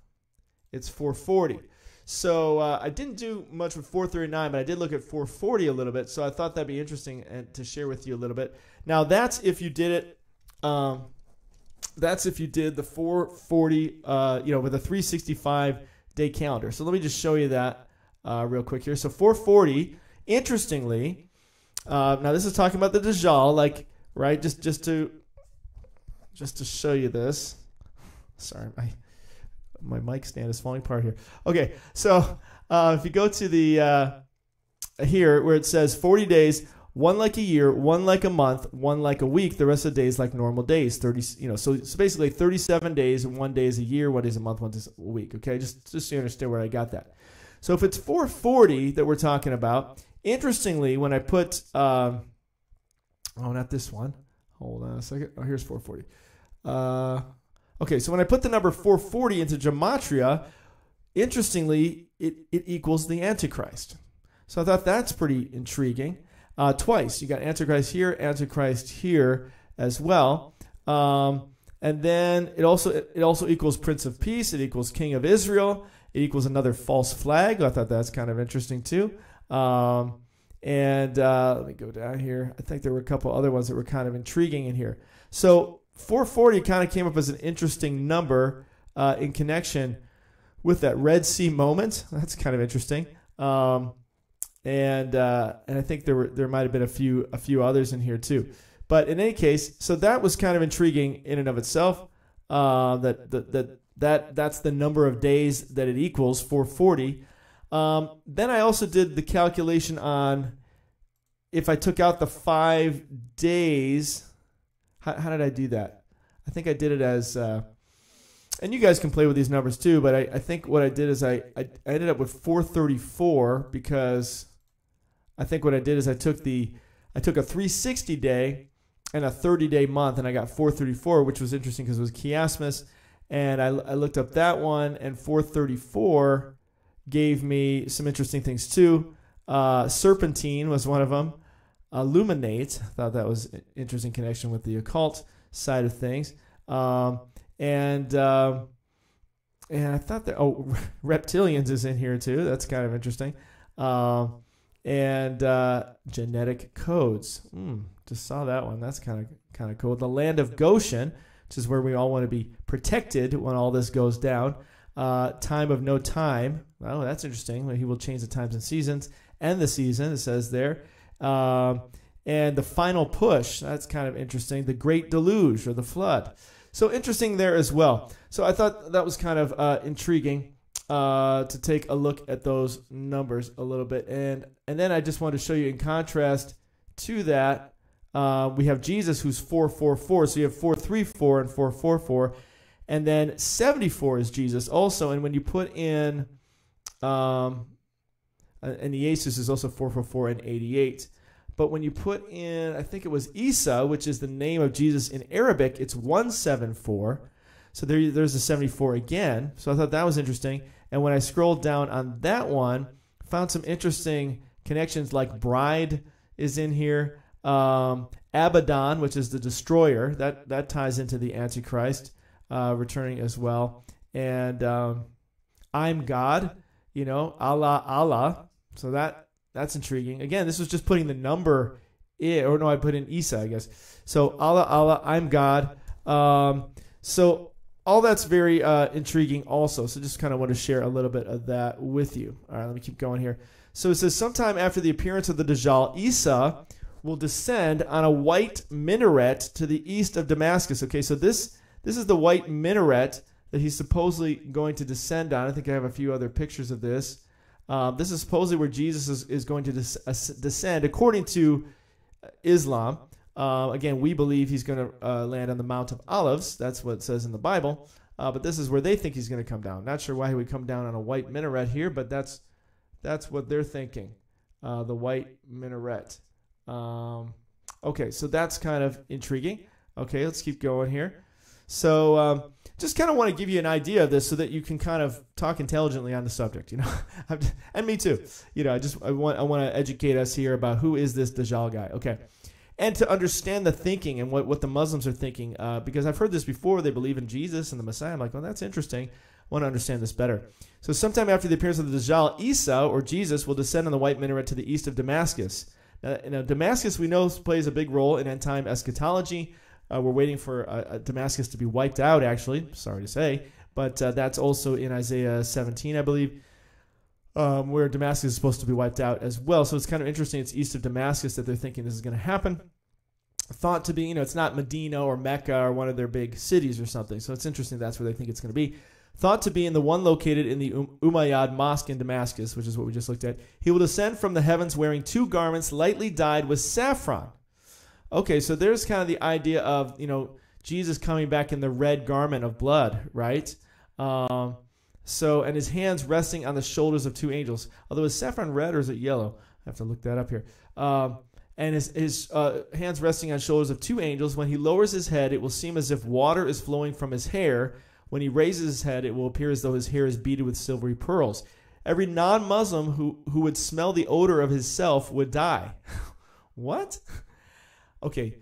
it's four forty. So uh, I didn't do much with four thirty-nine, but I did look at four forty a little bit. So I thought that'd be interesting and to share with you a little bit. Now that's if you did it. Um, that's if you did the four forty, uh, you know, with a three sixty-five day calendar. So let me just show you that uh, real quick here. So four forty. Interestingly, uh, now this is talking about the Dajjal, like, right? Just, just to, just to show you this. Sorry, my, my mic stand is falling apart here. Okay, so uh, if you go to the uh, here where it says forty days, one like a year, one like a month, one like a week. The rest of the days like normal days. Thirty, you know. So, so basically, thirty-seven days, and one day is a year, one day is a month, one day is a week. Okay, just, just so you understand where I got that. So if it's four forty that we're talking about, interestingly, when I put, um, oh, not this one. Hold on a second. Oh, here's four forty. Uh, okay, so when I put the number four forty into gematria, interestingly, it, it equals the Antichrist. So I thought that's pretty intriguing. Uh, twice. You got Antichrist here, Antichrist here as well. Um, and then it also it also equals Prince of Peace. It equals King of Israel. It equals another false flag. I thought that's kind of interesting too. Um, and uh, let me go down here. I think there were a couple other ones that were kind of intriguing in here. So four forty kind of came up as an interesting number uh, in connection with that Red Sea moment. That's kind of interesting. Um, and uh, and I think there were there might have been a few a few others in here too. But in any case, so that was kind of intriguing in and of itself. Uh, that that. that That that's the number of days that it equals, four forty. Um, then I also did the calculation on if I took out the five days. How, how did I do that? I think I did it as, uh, and you guys can play with these numbers too, but I, I think what I did is I, I, I ended up with four thirty-four because I think what I did is I took the I took a three sixty day and a thirty day month, and I got four thirty-four, which was interesting because it was chiasmus. And I, I looked up that one, and four thirty-four gave me some interesting things too. Uh, serpentine was one of them. Illuminate, I thought that was an interesting connection with the occult side of things. Um, and uh, and I thought that, oh, reptilians is in here too. That's kind of interesting. Um, and uh, genetic codes. Mm, just saw that one. That's kind of kind of cool. The land of Goshen, which is where we all want to be protected when all this goes down. Uh, time of no time. Oh, that's interesting. He will change the times and seasons and the season, it says there. Um, and the final push. That's kind of interesting. The great deluge or the flood. So interesting there as well. So I thought that was kind of uh, intriguing uh, to take a look at those numbers a little bit. And, and then I just wanted to show you in contrast to that, uh, we have Jesus who's four four four. So you have four three four and four four four. And then seventy-four is Jesus also. And when you put in, um, and the Iesus is also four four four and eighty-eight. But when you put in, I think it was Isa, which is the name of Jesus in Arabic, it's one seven four. So there, there's the seventy-four again. So I thought that was interesting. And when I scrolled down on that one, found some interesting connections, like bride is in here. Um, Abaddon, which is the destroyer, that, that ties into the Antichrist. Uh, returning as well, and um, I'm God, you know, Allah, Allah. So that that's intriguing. Again, this was just putting the number in, or no, I put in Isa, I guess. So Allah, Allah, I'm God. Um, so all that's very uh, intriguing also. So just kind of want to share a little bit of that with you. All right, let me keep going here. So it says, sometime after the appearance of the Dajjal, Isa will descend on a white minaret to the east of Damascus. Okay, so this. This is the white minaret that he's supposedly going to descend on. I think I have a few other pictures of this. Um, this is supposedly where Jesus is, is going to des descend, according to Islam. Uh, again, we believe he's going to uh, land on the Mount of Olives. That's what it says in the Bible. Uh, but this is where they think he's going to come down. Not sure why he would come down on a white minaret here, but that's, that's what they're thinking, uh, the white minaret. Um, okay, so that's kind of intriguing. Okay, let's keep going here. So um, just kind of want to give you an idea of this so that you can kind of talk intelligently on the subject, you know, and me too. You know, I just I want I want to educate us here about who is this Dajjal guy, okay? And to understand the thinking and what, what the Muslims are thinking, uh, because I've heard this before. They believe in Jesus and the Messiah. I'm like, well, that's interesting. I want to understand this better. So sometime after the appearance of the Dajjal, Isa or Jesus will descend on the white minaret to the east of Damascus. Now, now Damascus we know plays a big role in end-time eschatology. Uh, we're waiting for uh, Damascus to be wiped out, actually. Sorry to say. But uh, that's also in Isaiah seventeen, I believe, um, where Damascus is supposed to be wiped out as well. So it's kind of interesting. It's east of Damascus that they're thinking this is going to happen. Thought to be, you know, it's not Medina or Mecca or one of their big cities or something. So it's interesting that's where they think it's going to be. Thought to be in the one located in the Umayyad Mosque in Damascus, which is what we just looked at. He will descend from the heavens wearing two garments lightly dyed with saffron. Okay, so there's kind of the idea of, you know, Jesus coming back in the red garment of blood, right? Um, so, and his hands resting on the shoulders of two angels. Although is saffron red or is it yellow? I have to look that up here. Um, and his, his uh, hands resting on shoulders of two angels. When he lowers his head, it will seem as if water is flowing from his hair. When he raises his head, it will appear as though his hair is beaded with silvery pearls. Every non-Muslim who, who would smell the odor of his self would die. What? Okay,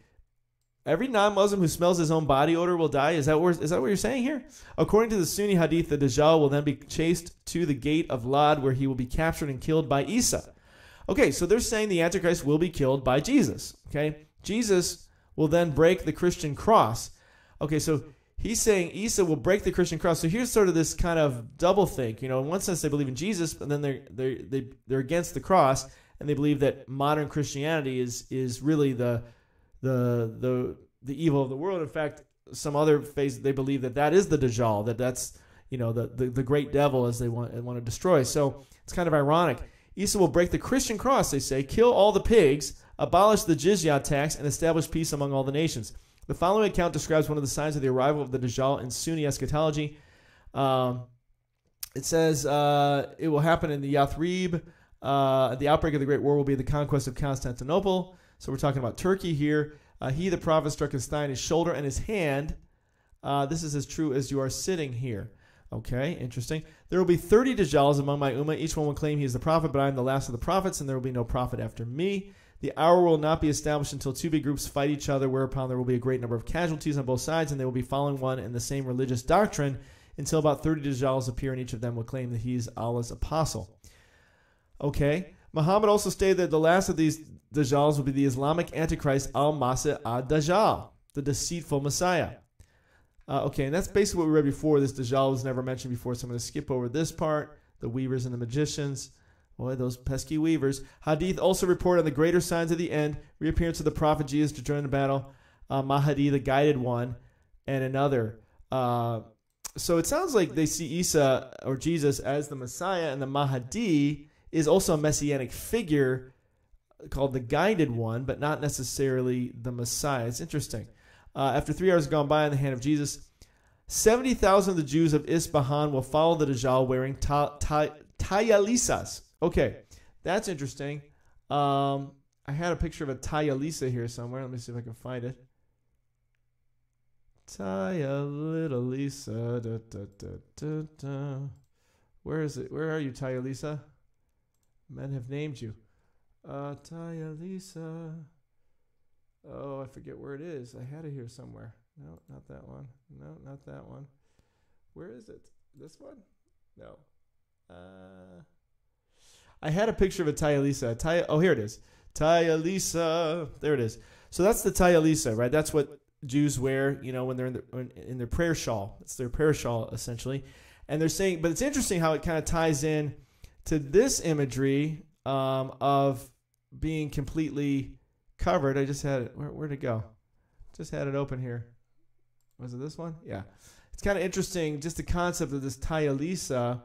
every non-Muslim who smells his own body odor will die. Is that, where, is that what you're saying here? According to the Sunni Hadith, the Dajjal will then be chased to the gate of Lod, where he will be captured and killed by Isa. Okay, so they're saying the Antichrist will be killed by Jesus. Okay, Jesus will then break the Christian cross. Okay, so he's saying Isa will break the Christian cross. So here's sort of this kind of double think. You know, in one sense they believe in Jesus, but then they're, they're, they, they're against the cross, and they believe that modern Christianity is, is really the... The, the the evil of the world. In fact, some other phase they believe that that is the Dajjal, that that's you know the, the, the great devil, as they want, want to destroy. So it's kind of ironic. Isa will break the Christian cross, they say, kill all the pigs, abolish the jizya tax, and establish peace among all the nations. The following account describes one of the signs of the arrival of the Dajjal in Sunni eschatology. Um, it says uh, it will happen in the Yathrib. Uh, the outbreak of the Great War will be the conquest of Constantinople. So we're talking about Turkey here. Uh, he, the prophet, struck his thigh in his shoulder and his hand. Uh, this is as true as you are sitting here. Okay, interesting. There will be thirty Dajjals among my Ummah. Each one will claim he is the prophet, but I am the last of the prophets, and there will be no prophet after me. The hour will not be established until two big groups fight each other, whereupon there will be a great number of casualties on both sides, and they will be following one and the same religious doctrine until about thirty Dajjals appear, and each of them will claim that he is Allah's apostle. Okay. Muhammad also stated that the last of these Dajjals will be the Islamic Antichrist Al-Masih ad-Dajjal, the deceitful Messiah. Uh, okay, and that's basically what we read before. This Dajjal was never mentioned before, so I'm going to skip over this part. The weavers and the magicians. Boy, those pesky weavers. Hadith also report on the greater signs of the end, reappearance of the prophet Jesus to join the battle, uh, Mahdi, the guided one, and another. Uh, so it sounds like they see Isa or Jesus as the Messiah, and the Mahdi is also a messianic figure called the Guided One, but not necessarily the Messiah. It's interesting. Uh, after three hours gone by in the hand of Jesus, seventy thousand of the Jews of Ispahan will follow the Dajjal wearing ta ta tayalisas. Okay, that's interesting. Um, I had a picture of a tayalisa here somewhere. Let me see if I can find it. Tayalisa. Da, da, da, da, da. Where is it? Where are you, Tayalisa? Men have named you. Uh, Tayalisa. Oh, I forget where it is. I had it here somewhere. No, not that one. No, not that one. Where is it? This one? No. Uh, I had a picture of a Tayalisa. Tay oh, here it is. Tayalisa. There it is. So that's the Tayalisa, right? That's what Jews wear, you know, when they're in their, in their prayer shawl. It's their prayer shawl, essentially. And they're saying, but it's interesting how it kind of ties in to this imagery um, of being completely covered. I just had it. Where, where'd it go? Just had it open here. Was it this one? Yeah. It's kind of interesting, just the concept of this tayalisa,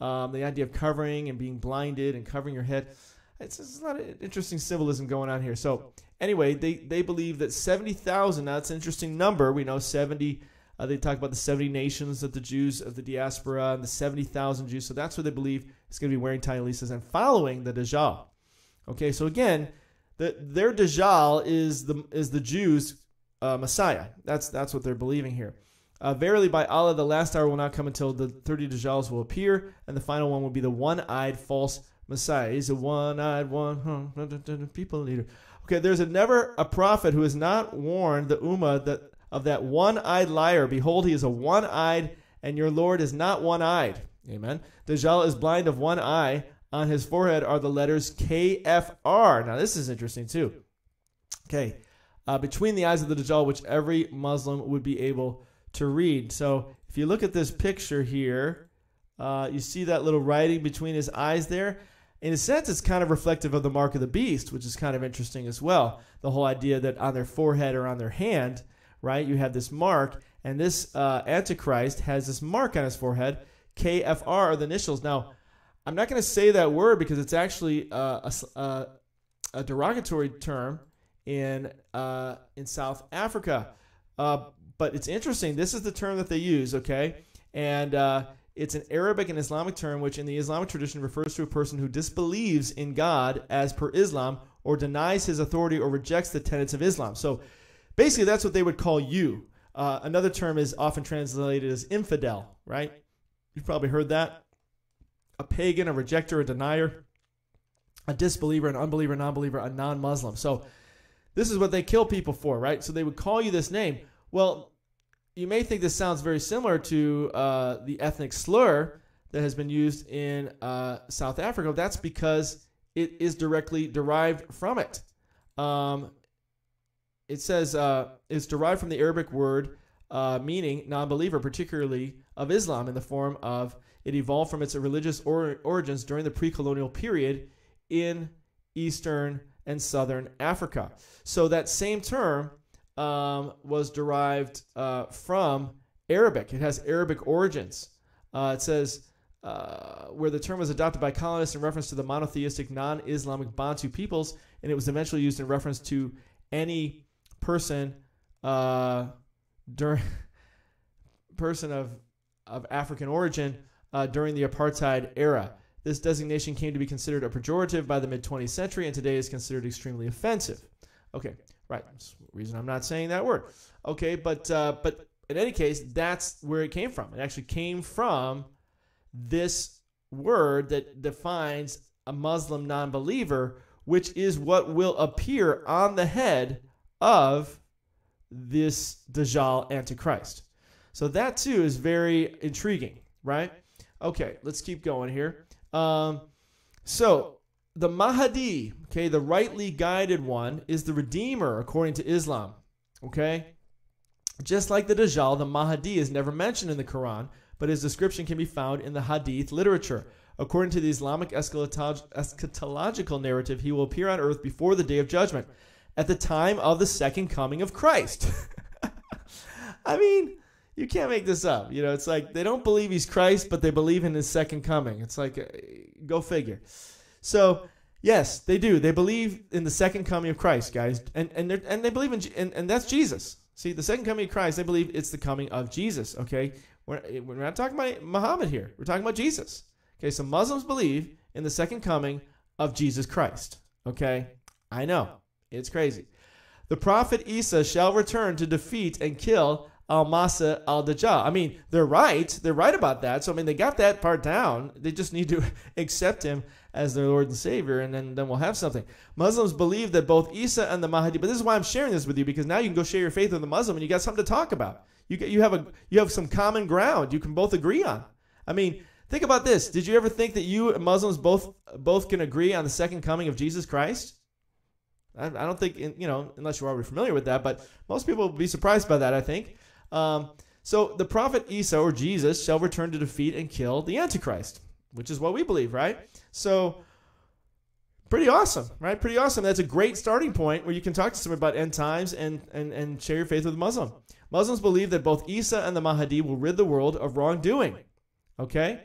um, the idea of covering and being blinded and covering your head. It's, it's a lot of interesting symbolism going on here. So anyway, they, they believe that seventy thousand, now that's an interesting number. We know seventy, uh, they talk about the seventy nations of the Jews of the diaspora and the seventy thousand Jews. So that's what they believe is going to be wearing tayalisas and following the Dajjal. Okay, so again, the, their Dajjal is the, is the Jews' Uh, Messiah. That's that's what they're believing here. Uh, verily by Allah, the last hour will not come until the thirty Dajjals will appear, and the final one will be the one-eyed false Messiah. He's a one-eyed one, huh, people leader. Okay, there's a, never a prophet who has not warned the Ummah that, of that one-eyed liar. Behold, he is a one-eyed, and your Lord is not one-eyed. Amen. Dajjal is blind of one eye. On his forehead are the letters K F R. Now this is interesting too. Okay. Uh, between the eyes of the Dajjal, which every Muslim would be able to read. So if you look at this picture here, uh, you see that little writing between his eyes there. In a sense, it's kind of reflective of the mark of the beast, which is kind of interesting as well. The whole idea that on their forehead or on their hand, right, you have this mark. And this uh, Antichrist has this mark on his forehead. K F R are the initials. Now, I'm not going to say that word because it's actually uh, a, a, a derogatory term in uh, in South Africa, uh, but it's interesting. This is the term that they use, okay, and uh, it's an Arabic and Islamic term, which in the Islamic tradition refers to a person who disbelieves in God as per Islam, or denies his authority or rejects the tenets of Islam. So, basically, that's what they would call you. Uh, another term is often translated as infidel, right? You've probably heard that. A pagan, a rejecter, a denier, a disbeliever, an unbeliever, non-believer, a non-Muslim. So. This is what they kill people for, right? So they would call you this name. Well, you may think this sounds very similar to uh, the ethnic slur that has been used in uh, South Africa. That's because it is directly derived from it. Um, it says uh, it's derived from the Arabic word uh, meaning non-believer, particularly of Islam, in the form of it evolved from its religious or origins during the pre-colonial period in Eastern and Southern Africa. So that same term um, was derived uh, from Arabic. It has Arabic origins. Uh, it says uh, where the term was adopted by colonists in reference to the monotheistic non-Islamic Bantu peoples, and it was eventually used in reference to any person uh, during person of of African origin uh, during the apartheid era. This designation came to be considered a pejorative by the mid twentieth century and today is considered extremely offensive. Okay, right. That's the reason I'm not saying that word. Okay, but uh, but in any case, that's where it came from. It actually came from this word that defines a Muslim non-believer, which is what will appear on the head of this Dajjal Antichrist. So that, too, is very intriguing, right? Okay, let's keep going here. Um, so the Mahdi, okay, the rightly guided one, is the Redeemer according to Islam, okay? Just like the Dajjal, the Mahdi is never mentioned in the Quran, but his description can be found in the Hadith literature. According to the Islamic eschatological narrative, he will appear on earth before the day of judgment, at the time of the second coming of Christ. I mean, you can't make this up. You know, it's like they don't believe he's Christ, but they believe in his second coming. It's like, go figure. So, yes, they do. They believe in the second coming of Christ, guys. And and, and they believe in, and, and that's Jesus. See, the second coming of Christ, they believe it's the coming of Jesus, okay? We're, we're not talking about Muhammad here. We're talking about Jesus. Okay, so Muslims believe in the second coming of Jesus Christ, okay? I know. It's crazy. The prophet Isa shall return to defeat and kill Al-Masih ad-Dajjal. I mean, they're right. They're right about that. So, I mean, they got that part down. They just need to accept him as their Lord and Savior, and then, then we'll have something. Muslims believe that both Isa and the Mahdi, but this is why I'm sharing this with you, because now you can go share your faith with a Muslim, and you got something to talk about. You, you, have a, you have some common ground you can both agree on. I mean, think about this. Did you ever think that you and Muslims both, both can agree on the second coming of Jesus Christ? I don't think, you know, unless you're already familiar with that, but most people will be surprised by that, I think. Um, so the prophet Isa, or Jesus, shall return to defeat and kill the Antichrist, which is what we believe, right? So pretty awesome, right? Pretty awesome. That's a great starting point where you can talk to someone about end times and, and, and share your faith with a Muslim. Muslims believe that both Isa and the Mahdi will rid the world of wrongdoing, okay?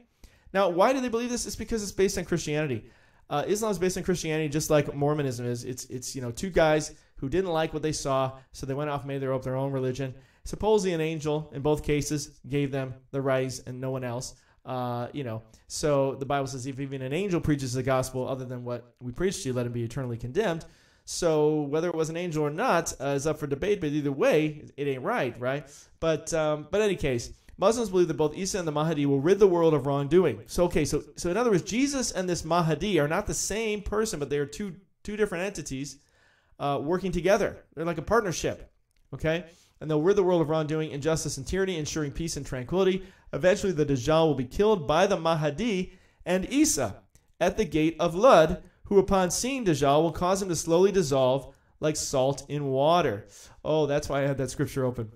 Now, why do they believe this? It's because it's based on Christianity. Uh, Islam is based on Christianity, just like Mormonism is. It's it's you know two guys who didn't like what they saw, so they went off and made their own their own religion. Supposedly an angel in both cases gave them the rights and no one else. Uh, you know, so the Bible says if even an angel preaches the gospel other than what we preach to you, let him be eternally condemned. So whether it was an angel or not uh, is up for debate. But either way, it ain't right, right? But um, but in any case. Muslims believe that both Isa and the Mahdi will rid the world of wrongdoing. So, okay, so, so in other words, Jesus and this Mahdi are not the same person, but they are two, two different entities uh, working together. They're like a partnership, okay? And they'll rid the world of wrongdoing, injustice, and tyranny, ensuring peace and tranquility. Eventually, the Dajjal will be killed by the Mahdi and Isa at the gate of Lod, who upon seeing Dajjal will cause him to slowly dissolve like salt in water. Oh, that's why I had that scripture open.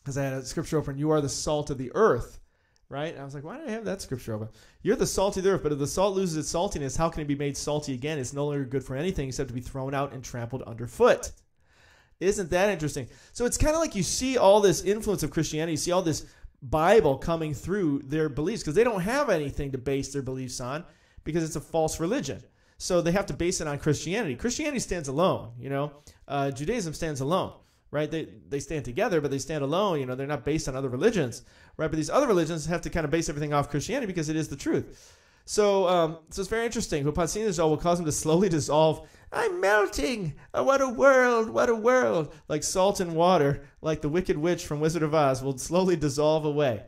Because I had a scripture open, you are the salt of the earth, right? And I was like, why did I have that scripture open? You're the salt of the earth, but if the salt loses its saltiness, how can it be made salty again? It's no longer good for anything except to be thrown out and trampled underfoot. Isn't that interesting? So it's kind of like you see all this influence of Christianity, you see all this Bible coming through their beliefs, because they don't have anything to base their beliefs on, because it's a false religion. So they have to base it on Christianity. Christianity stands alone, you know. Uh, Judaism stands alone. Right, they, they stand together, but they stand alone. You know, they're not based on other religions, right? But these other religions have to kind of base everything off Christianity because it is the truth. So, um, so it's very interesting. Upon seeing this all will cause him to slowly dissolve. I'm melting. Oh, what a world! What a world! Like salt and water, like the Wicked Witch from Wizard of Oz, will slowly dissolve away.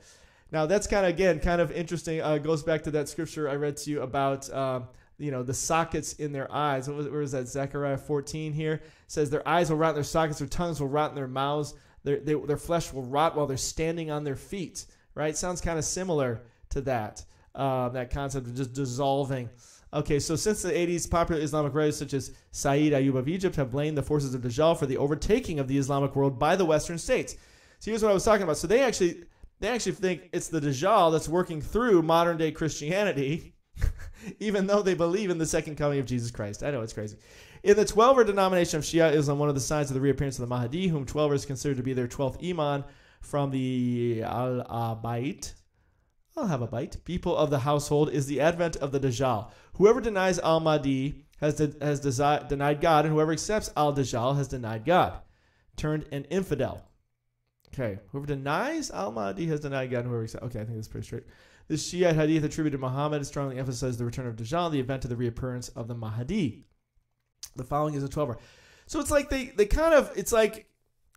Now, that's kind of again kind of interesting. Uh, goes back to that scripture I read to you about. Um, You know, the sockets in their eyes. What was, where was that? Zechariah fourteen here. It says their eyes will rot in their sockets, their tongues will rot in their mouths, their, they, their flesh will rot while they're standing on their feet. Right? Sounds kind of similar to that, uh, that concept of just dissolving. Okay, so since the eighties, popular Islamic writers such as Sayyid Ayyub of Egypt have blamed the forces of Dajjal for the overtaking of the Islamic world by the Western states. So here's what I was talking about. So they actually, they actually think it's the Dajjal that's working through modern-day Christianity, even though they believe in the second coming of Jesus Christ. I know, it's crazy. In the Twelver denomination of Shia Islam, one of the signs of the reappearance of the Mahdi, whom Twelver is considered to be their twelfth Iman from the Al-Abayt, Al-Hababayt, people of the household, is the advent of the Dajjal. Whoever denies Al-Mahdi has, de has desi denied God, and whoever accepts Al-Dajjal has denied God, turned an infidel. Okay, whoever denies Al-Mahdi has denied God, and whoever accepts... Okay, I think that's pretty straight. The Shiite Hadith attributed to Muhammad strongly emphasizes the return of Dajjal, the event of the reappearance of the Mahdi. The following is a twelver. So it's like they, they kind of, it's like,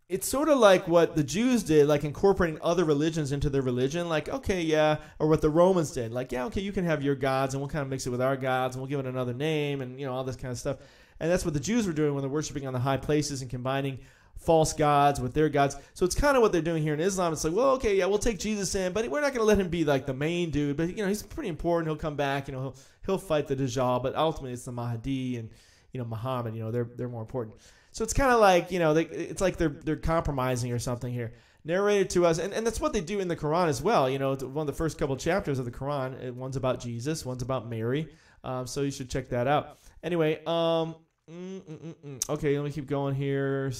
it's sort of like what the Jews did, like incorporating other religions into their religion. Like, okay, yeah, or what the Romans did. Like, yeah, okay, you can have your gods and we'll kind of mix it with our gods and we'll give it another name and, you know, all this kind of stuff. And that's what the Jews were doing when they're worshiping on the high places and combining false gods with their gods. So it's kind of what they're doing here in Islam. It's like, well, okay, yeah, we'll take Jesus in, but we're not going to let him be like the main dude. But, you know, he's pretty important. He'll come back. You know, he'll, he'll fight the Dajjal, but ultimately it's the Mahdi and, you know, Muhammad. You know, they're, they're more important. So it's kind of like, you know, they, it's like they're, they're compromising or something here. Narrated to us, and, and that's what they do in the Quran as well. You know, one of the first couple chapters of the Quran, one's about Jesus, one's about Mary. Um, so you should check that out. Anyway, um... Mm, mm, mm, mm. Okay, let me keep going here.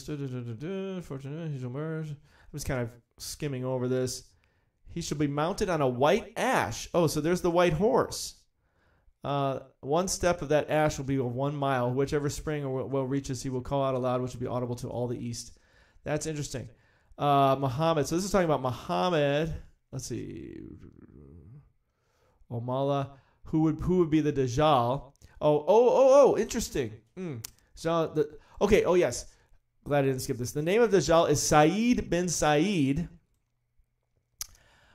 just kind of skimming over this. He shall be mounted on a white ash. Oh, so there's the white horse. Uh, one step of that ash will be one mile. Whichever spring or well reaches, he will call out aloud, which will be audible to all the east. That's interesting. Uh, Muhammad. So this is talking about Muhammad. Let's see. Omala. Who would who would be the Dajjal? Oh, oh, oh, oh, interesting. Mm. So the, okay, oh, yes. Glad I didn't skip this. The name of Dajjal is Sa'id bin Sa'id.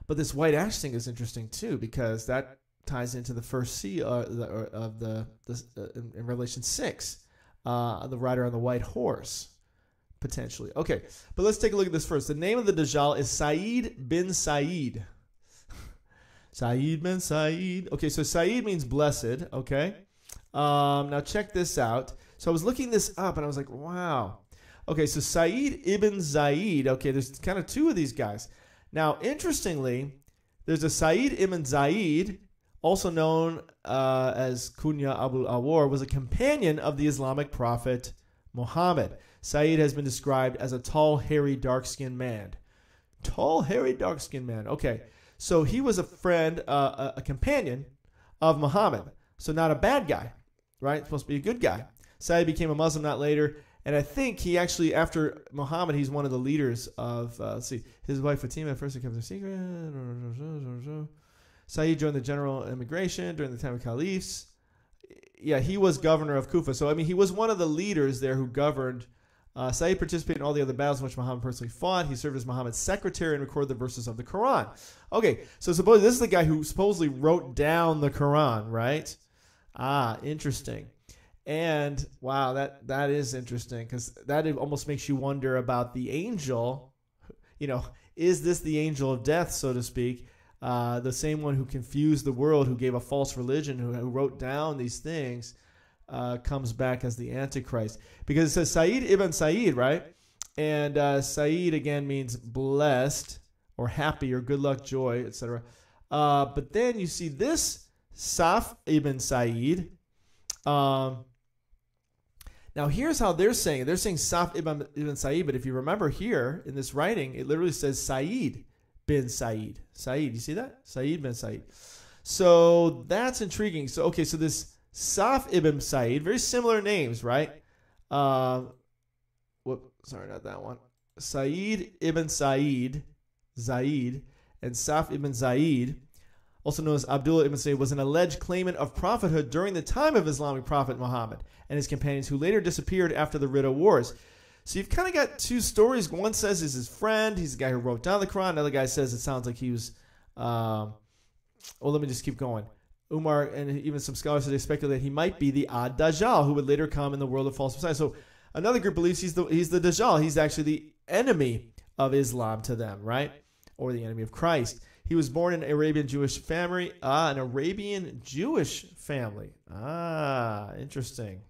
But this white ash thing is interesting, too, because that ties into the first C of the, of the, the in Revelation six, uh, the rider on the white horse, potentially. Okay, but let's take a look at this first. The name of the Dajjal is Sa'id bin Sa'id. Sa'id bin Sa'id. Okay, so Sa'id means blessed, okay? Um, now check this out. So I was looking this up, and I was like, wow. Okay, so Sa'id ibn Zaid. Okay, there's kind of two of these guys. Now, interestingly, there's a Sa'id ibn Zaid, also known uh, as Kunya Abu Awar, was a companion of the Islamic prophet Muhammad. Sa'id has been described as a tall, hairy, dark-skinned man. Tall, hairy, dark-skinned man. Okay, so he was a friend, uh, a companion of Muhammad. So not a bad guy, right? Supposed to be a good guy. Sa'id became a Muslim not later. And I think he actually, after Muhammad, he's one of the leaders of, uh, let's see, his wife Fatima at first becomes a secret. Sa'id joined the general immigration during the time of caliphs. Yeah, he was governor of Kufa. So, I mean, he was one of the leaders there who governed. Uh, Sa'id participated in all the other battles in which Muhammad personally fought. He served as Muhammad's secretary and recorded the verses of the Quran. Okay, so suppose this is the guy who supposedly wrote down the Quran, right? Ah, interesting. And wow, that that is interesting, because that almost makes you wonder about the angel. You know, is this the angel of death, so to speak? Uh, the same one who confused the world, who gave a false religion, who, who wrote down these things, uh, comes back as the Antichrist. Because it says Sa'id ibn Sa'id, right? And uh, Sa'id again means blessed or happy or good luck, joy, et cetera. Uh, but then you see this Saf ibn Sa'id. Um, Now, here's how they're saying it. They're saying Saf ibn, ibn Sa'id, but if you remember here in this writing, it literally says Sa'id bin Sa'id. Sa'id, you see that? Sa'id bin Sa'id. So that's intriguing. So, okay, so this Saf ibn Sa'id, very similar names, right? Uh, whoop, sorry, not that one. Sa'id ibn Sa'id, Zaid, and Saf ibn Zaid, also known as Abdullah ibn Sa'id, was an alleged claimant of prophethood during the time of Islamic prophet Muhammad and his companions, who later disappeared after the Ridda Wars. So you've kind of got two stories. One says he's his friend. He's the guy who wrote down the Quran. Another guy says it sounds like he was, um, well, let me just keep going. Umar and even some scholars today speculate he might be the Ad-Dajjal, who would later come in the world of false messiahs. So another group believes he's the, he's the Dajjal. He's actually the enemy of Islam to them, right? Or the enemy of Christ. He was born in an Arabian Jewish family. Ah, an Arabian Jewish family. Ah, interesting.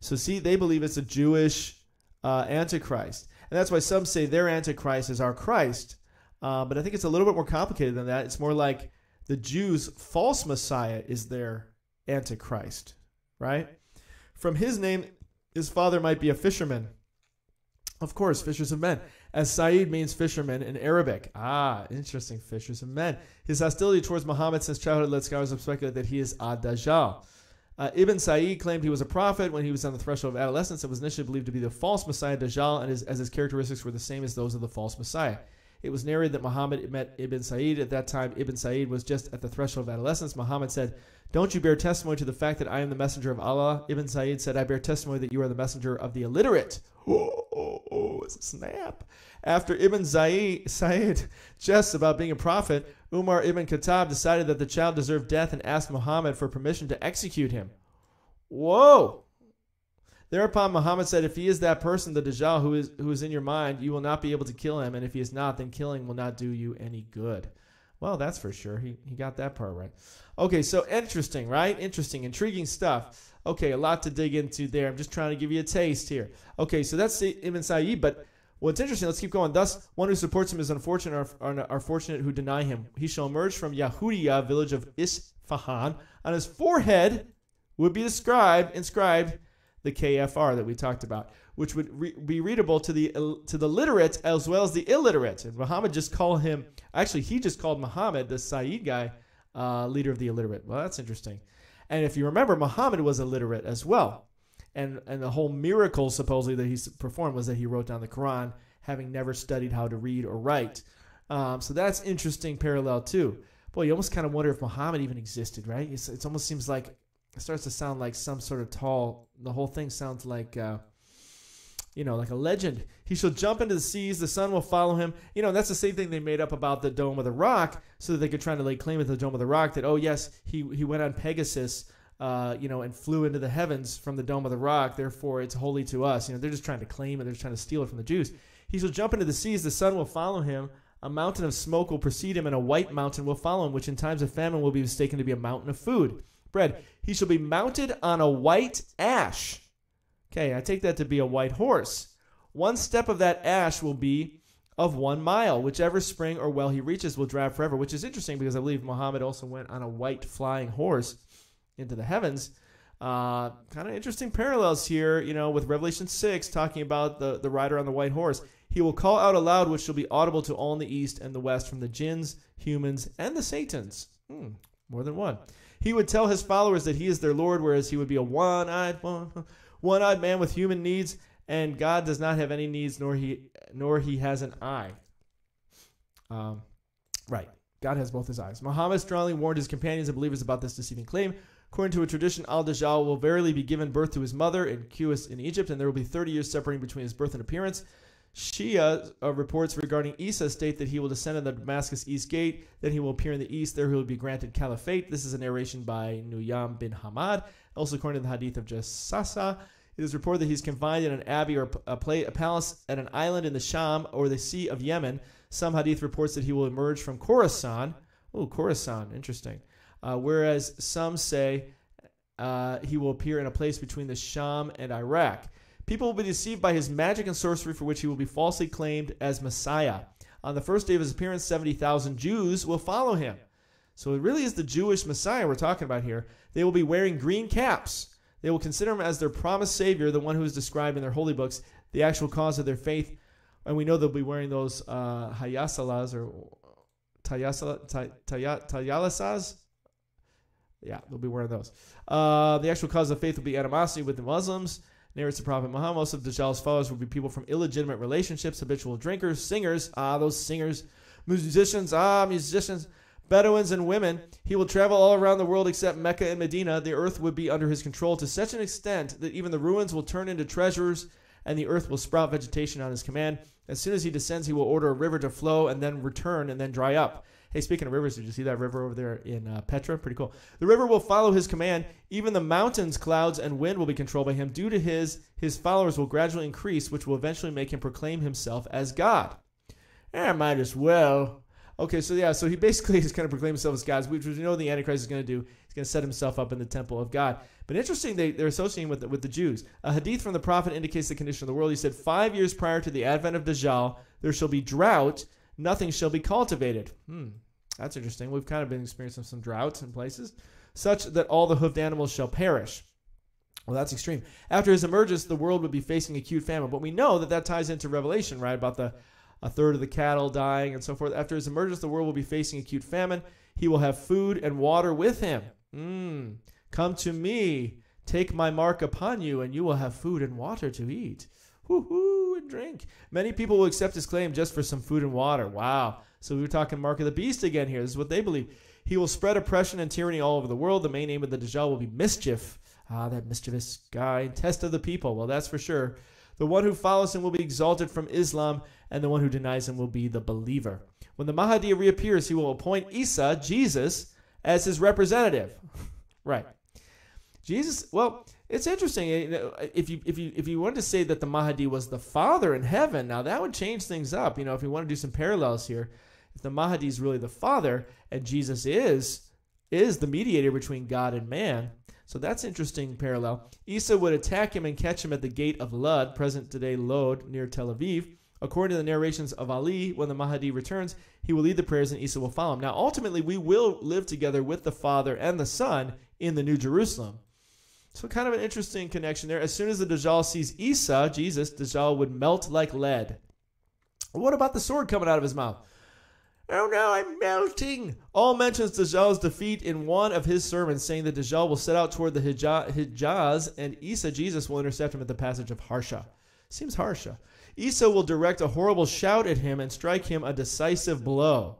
So see, they believe it's a Jewish uh, Antichrist. And that's why some say their Antichrist is our Christ. Uh, but I think it's a little bit more complicated than that. It's more like the Jews' false Messiah is their Antichrist, right? From his name, his father might be a fisherman. Of course, fishers of men, as Sa'id means fisherman in Arabic. Ah, interesting, fishers of men. His hostility towards Muhammad since childhood led scholars to speculate that he is Ad-Dajjal. Uh, Ibn Sa'id claimed he was a prophet when he was on the threshold of adolescence and was initially believed to be the false Messiah Dajjal, and his, as his characteristics were the same as those of the false Messiah. It was narrated that Muhammad met Ibn Sa'id. At that time, Ibn Sa'id was just at the threshold of adolescence. Muhammad said, "Don't you bear testimony to the fact that I am the messenger of Allah?" Ibn Sa'id said, "I bear testimony that you are the messenger of the illiterate." Oh, oh, oh, it's a snap. After Ibn Sa'id, Sa'id jests about being a prophet, Umar ibn Khattab decided that the child deserved death and asked Muhammad for permission to execute him. Whoa! Thereupon Muhammad said, "If he is that person, the Dajjal, who is, who is in your mind, you will not be able to kill him. And if he is not, then killing will not do you any good." Well, that's for sure. He, he got that part right. Okay, so interesting, right? Interesting, intriguing stuff. Okay, a lot to dig into there. I'm just trying to give you a taste here. Okay, so that's Ibn Sa'id, but what's interesting, let's keep going. Thus, one who supports him is unfortunate, or are fortunate who deny him. He shall emerge from Yahudiya, village of Isfahan. On his forehead would be inscribed, inscribed the K F R that we talked about, which would re be readable to the to the literate as well as the illiterate. And Muhammad just called him, actually he just called Muhammad, the Sayyid guy, uh, leader of the illiterate. Well, that's interesting. And if you remember, Muhammad was illiterate as well. And, and the whole miracle supposedly that he performed was that he wrote down the Quran, having never studied how to read or write. Um, so that's interesting parallel too. Boy, you almost kind of wonder if Muhammad even existed, right? It's, it almost seems like it starts to sound like some sort of tall, the whole thing sounds like, uh, you know, like a legend. He shall jump into the seas, the sun will follow him. You know, and that's the same thing they made up about the Dome of the Rock, so that they could try to lay claim to the Dome of the Rock that, oh, yes, he, he went on Pegasus, uh, you know, and flew into the heavens from the Dome of the Rock. Therefore, it's holy to us. You know, they're just trying to claim it. They're just trying to steal it from the Jews. He shall jump into the seas, the sun will follow him. A mountain of smoke will precede him, and a white mountain will follow him, which in times of famine will be mistaken to be a mountain of food. Bread. He shall be mounted on a white ash. Okay, I take that to be a white horse. One step of that ash will be of one mile. Whichever spring or well he reaches will drive forever, which is interesting because I believe Muhammad also went on a white flying horse into the heavens. Uh, kind of interesting parallels here, you know, with Revelation six talking about the, the rider on the white horse. He will call out aloud, which shall be audible to all in the east and the west, from the jinns, humans, and the satans. Hmm, more than one. He would tell his followers that he is their Lord, whereas he would be a one-eyed one-eyed man with human needs, and God does not have any needs, nor he nor he has an eye. Um, right. God has both his eyes. Muhammad strongly warned his companions and believers about this deceiving claim. According to a tradition, Al-Dajjal will verily be given birth to his mother in Kuwait in Egypt, and there will be thirty years separating between his birth and appearance. Shia uh, reports regarding Isa state that he will descend on the Damascus East Gate, then he will appear in the east, there he will be granted caliphate. This is a narration by Nu'aym bin Hamad. Also according to the Hadith of Jassasa, it is reported that he is confined in an abbey or a, play, a palace at an island in the Sham or the Sea of Yemen. Some Hadith reports that he will emerge from Khorasan. Oh, Khorasan, interesting. Uh, whereas some say uh, he will appear in a place between the Sham and Iraq. People will be deceived by his magic and sorcery, for which he will be falsely claimed as Messiah. On the first day of his appearance, seventy thousand Jews will follow him. So it really is the Jewish Messiah we're talking about here. They will be wearing green caps. They will consider him as their promised Savior, the one who is described in their holy books, the actual cause of their faith. And we know they'll be wearing those uh, hayasalas or tayalasas. Yeah, they'll be wearing those. Uh, the actual cause of faith will be animosity with the Muslims. Narrates the Prophet Muhammad, most of Dajjal's followers will be people from illegitimate relationships, habitual drinkers, singers, ah, those singers, musicians, ah, musicians, Bedouins, and women. He will travel all around the world except Mecca and Medina. The earth would be under his control to such an extent that even the ruins will turn into treasures, and the earth will sprout vegetation on his command. As soon as he descends, he will order a river to flow and then return and then dry up. Hey, speaking of rivers, did you see that river over there in uh, Petra? Pretty cool. The river will follow his command. Even the mountains, clouds, and wind will be controlled by him. Due to his, his followers will gradually increase, which will eventually make him proclaim himself as God. Eh, might as well. Okay, so yeah, so he basically is going to proclaim himself as God, which we know the Antichrist is going to do. He's going to set himself up in the temple of God. But interesting, they, they're associating with the, with the Jews. A hadith from the prophet indicates the condition of the world. He said, five years prior to the advent of Dajjal, there shall be drought. Nothing shall be cultivated. Hmm, that's interesting. We've kind of been experiencing some droughts in places, such that all the hoofed animals shall perish. Well, that's extreme. After his emergence, the world would be facing acute famine. But we know that that ties into Revelation, right, about the a third of the cattle dying and so forth. After his emergence, the world will be facing acute famine. He will have food and water with him. Hmm, come to me, take my mark upon you, and you will have food and water to eat. Woohoo, and drink. Many people will accept his claim just for some food and water. Wow. So we were talking Mark of the Beast again here. This is what they believe. He will spread oppression and tyranny all over the world. The main aim of the Dajjal will be mischief. Ah, that mischievous guy. Test of the people. Well, that's for sure. The one who follows him will be exalted from Islam, and the one who denies him will be the believer. When the Mahdi reappears, he will appoint Isa, Jesus, as his representative. Right. Jesus, well... It's interesting if you if you if you wanted to say that the Mahdi was the Father in heaven. Now that would change things up. You know, if you want to do some parallels here, if the Mahdi is really the Father and Jesus is is the mediator between God and man, so that's interesting parallel. Isa would attack him and catch him at the gate of Lod, present today Lod near Tel Aviv. According to the narrations of Ali, when the Mahdi returns, he will lead the prayers and Isa will follow him. Now ultimately, we will live together with the Father and the Son in the New Jerusalem. So kind of an interesting connection there. As soon as the Dajjal sees Isa, Jesus, Dajjal would melt like lead. What about the sword coming out of his mouth? Oh no, I'm melting. All mentions Dajjal's defeat in one of his sermons, saying that Dajjal will set out toward the Hijaz and Isa, Jesus, will intercept him at the passage of Harsha. Seems Harsha. Isa will direct a horrible shout at him and strike him a decisive blow.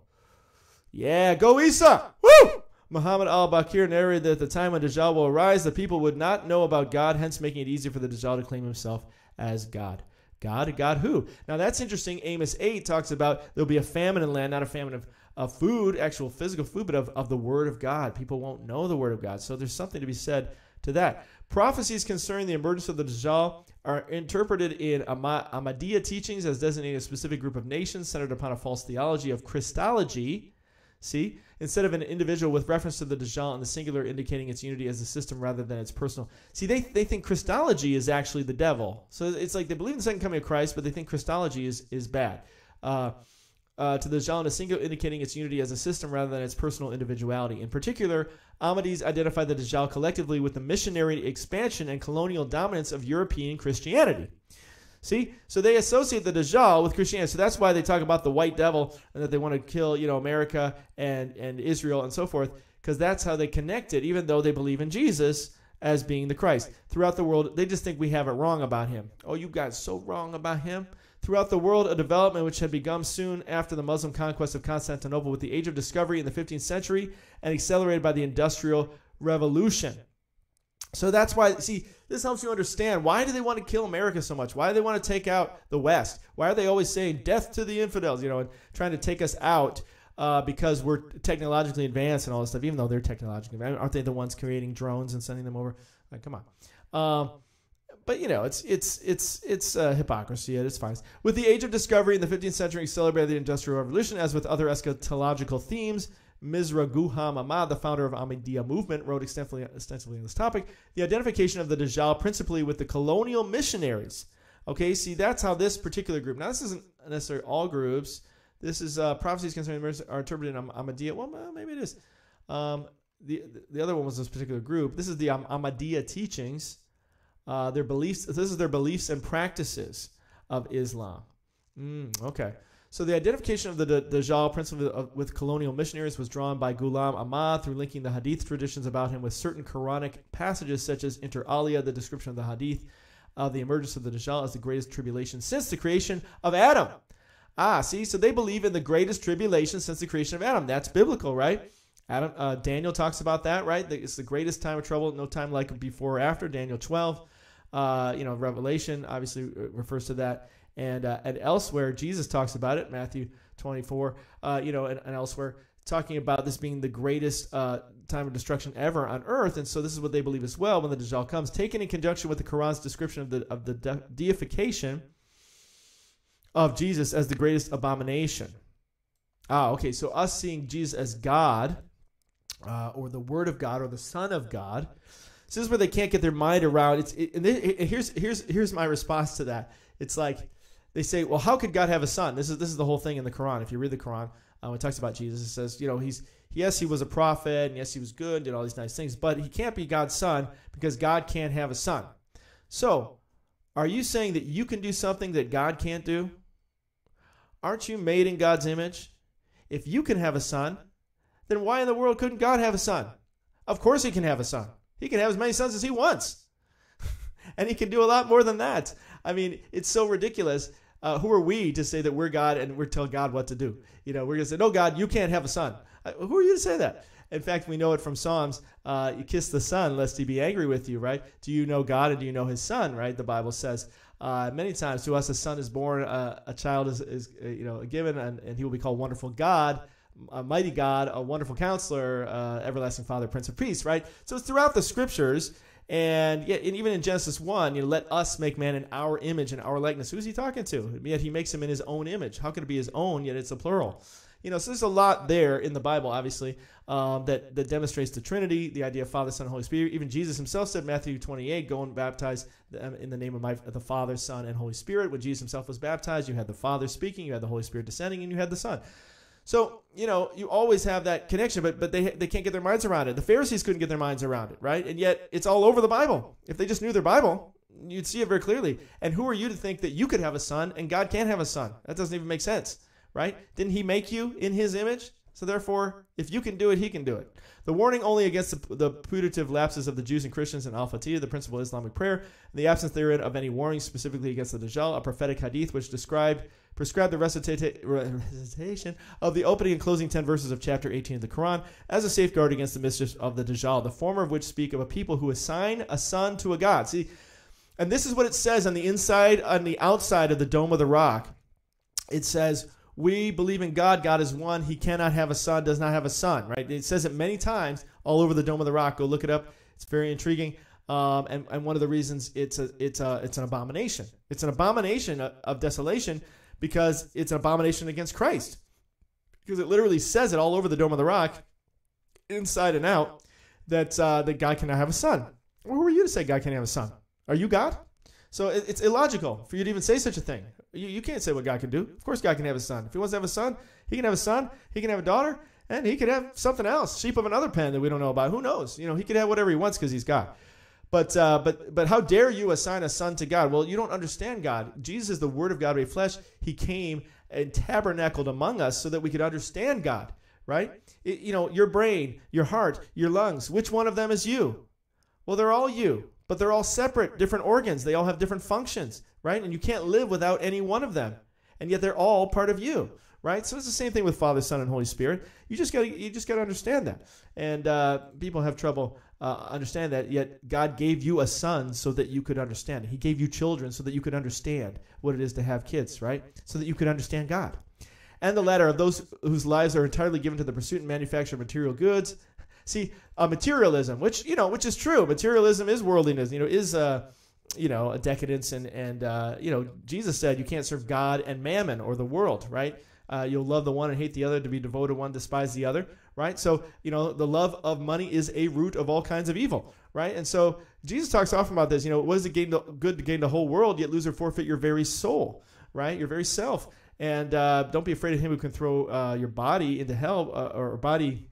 Yeah, go Isa! Woo! Muhammad al-Bakir narrated that at the time when Dajjal will arise, the people would not know about God, hence making it easy for the Dajjal to claim himself as God. God, God who? Now that's interesting. Amos eight talks about there'll be a famine in land, not a famine of, of food, actual physical food, but of, of the word of God. People won't know the word of God. So there's something to be said to that. Prophecies concerning the emergence of the Dajjal are interpreted in Ahmadiyya teachings as designating a specific group of nations centered upon a false theology of Christology. See, instead of an individual with reference to the Dajjal in the singular, indicating its unity as a system rather than its personal. See, they, they think Christology is actually the devil. So it's like they believe in the second coming of Christ, but they think Christology is, is bad. Uh, uh, to the Dajjal in a singular, indicating its unity as a system rather than its personal individuality. In particular, Ahmadis identify the Dajjal collectively with the missionary expansion and colonial dominance of European Christianity. See? So they associate the Dajjal with Christianity. So that's why they talk about the white devil and that they want to kill, you know, America and, and Israel and so forth, because that's how they connect it, even though they believe in Jesus as being the Christ. Throughout the world, they just think we have it wrong about him. Oh, you got so wrong about him. Throughout the world, a development which had begun soon after the Muslim conquest of Constantinople with the Age of Discovery in the fifteenth century and accelerated by the Industrial Revolution. So that's why, see, this helps you understand why do they want to kill America so much? Why do they want to take out the West? Why are they always saying death to the infidels, you know, and trying to take us out uh, because we're technologically advanced and all this stuff, even though they're technologically advanced. Aren't they the ones creating drones and sending them over? Like, come on. Um, but, you know, it's it's it's it's uh, hypocrisy at its finest. With the Age of Discovery in the fifteenth century celebrated the Industrial Revolution, as with other eschatological themes, Mirza Ghulam Ahmad, the founder of Ahmadiyya movement, wrote extensively, extensively on this topic. The identification of the Dajjal principally with the colonial missionaries. Okay, see, that's how this particular group. Now, this isn't necessarily all groups. This is uh, prophecies concerning the are interpreted in Ahmadiyya. Well, maybe it is. Um, the the other one was this particular group. This is the Ahmadiyya teachings. Uh, their beliefs. This is their beliefs and practices of Islam. Mm, okay. So the identification of the Dajjal principle with colonial missionaries was drawn by Ghulam Ahmad through linking the Hadith traditions about him with certain Quranic passages such as Inter Alia, the description of the Hadith of the emergence of the Dajjal as the greatest tribulation since the creation of Adam. Ah, see, so they believe in the greatest tribulation since the creation of Adam. That's biblical, right? Adam, uh, Daniel talks about that, right? It's the greatest time of trouble, no time like before or after, Daniel twelve. Uh, you know, Revelation obviously refers to that. And, uh, and elsewhere, Jesus talks about it, Matthew twenty-four, uh, you know, and, and elsewhere, talking about this being the greatest uh, time of destruction ever on earth. And so this is what they believe as well when the Dajjal comes. Taken in conjunction with the Quran's description of the, of the de deification of Jesus as the greatest abomination. Ah, okay, so us seeing Jesus as God uh, or the Word of God or the Son of God. So this is where they can't get their mind around. It's, it, and it, it, here's, here's, here's my response to that. It's like they say, well, how could God have a son? This is this is the whole thing in the Quran. If you read the Quran, um, it talks about Jesus. It says, you know, he's yes, he was a prophet, and yes, he was good, did all these nice things, but he can't be God's son because God can't have a son. So are you saying that you can do something that God can't do? Aren't you made in God's image? If you can have a son, then why in the world couldn't God have a son? Of course he can have a son. He can have as many sons as he wants, and he can do a lot more than that. I mean, it's so ridiculous. Uh, who are we to say that we're God and we're tell God what to do? You know, we're going to say, no, God, you can't have a son. Uh, who are you to say that? In fact, we know it from Psalms. Uh, you kiss the son, lest he be angry with you, right? Do you know God and do you know his son, right? The Bible says uh, many times to us a son is born, uh, a child is, is uh, you know, given, and, and he will be called Wonderful God, a Mighty God, a Wonderful Counselor, uh, Everlasting Father, Prince of Peace, right? So it's throughout the scriptures. And yet, and even in Genesis one, you know, let us make man in our image and our likeness. Who's he talking to? Yet he makes him in his own image. How could it be his own, yet it's a plural? You know, so there's a lot there in the Bible, obviously, um, that, that demonstrates the Trinity, the idea of Father, Son, and Holy Spirit. Even Jesus himself said, Matthew twenty-eight, go and baptize them in the name of my, the Father, Son, and Holy Spirit. When Jesus himself was baptized, you had the Father speaking, you had the Holy Spirit descending, and you had the Son. So, you know, you always have that connection, but, but they, they can't get their minds around it. The Pharisees couldn't get their minds around it, right? And yet it's all over the Bible. If they just knew their Bible, you'd see it very clearly. And who are you to think that you could have a son and God can't have a son? That doesn't even make sense, right? Didn't he make you in his image? So therefore, if you can do it, he can do it. The warning only against the, the putative lapses of the Jews and Christians in Al-Fatihah, the principal Islamic prayer, and the absence therein of any warning specifically against the Dajjal, a prophetic hadith which described prescribed the recitation of the opening and closing ten verses of chapter eighteen of the Quran as a safeguard against the mischiefs of the Dajjal, the former of which speak of a people who assign a son to a god. See, and this is what it says on the inside, on the outside of the Dome of the Rock. It says, we believe in God, God is one, he cannot have a son, does not have a son, right? It says it many times all over the Dome of the Rock. Go look it up. It's very intriguing. Um, and, and one of the reasons it's, a, it's, a, it's an abomination. It's an abomination of, of desolation because it's an abomination against Christ. Because it literally says it all over the Dome of the Rock, inside and out, that, uh, that God cannot have a son. Well, who are you to say God can't have a son? Are you God? So it, it's illogical for you to even say such a thing. You, you can't say what God can do. Of course God can have a son. If he wants to have a son, he can have a son. He can have a daughter. And he could have something else, sheep of another pen that we don't know about. Who knows? You know, he could have whatever he wants because he's God. But, uh, but, but how dare you assign a son to God? Well, you don't understand God. Jesus is the Word of God made flesh. He came and tabernacled among us so that we could understand God, right? It, you know, your brain, your heart, your lungs, which one of them is you? Well, they're all you. But they're all separate, different organs. They all have different functions, right? And you can't live without any one of them. And yet they're all part of you, right? So it's the same thing with Father, Son, and Holy Spirit. You just got to you just got to understand that. And uh, people have trouble uh, understanding that, yet God gave you a son so that you could understand. He gave you children so that you could understand what it is to have kids, right? So that you could understand God. And the latter of those whose lives are entirely given to the pursuit and manufacture of material goods. See, uh, materialism, which, you know, which is true. Materialism is worldliness, you know, is, uh, you know, a decadence. And, and uh, you know, Jesus said you can't serve God and mammon or the world, right? Uh, you'll love the one and hate the other, to be devoted to one, despise the other, right? So, you know, the love of money is a root of all kinds of evil, right? And so Jesus talks often about this, you know, what is it gain to, good to gain the whole world, yet lose or forfeit your very soul, right? Your very self. And uh, don't be afraid of him who can throw uh, your body into hell uh, or body...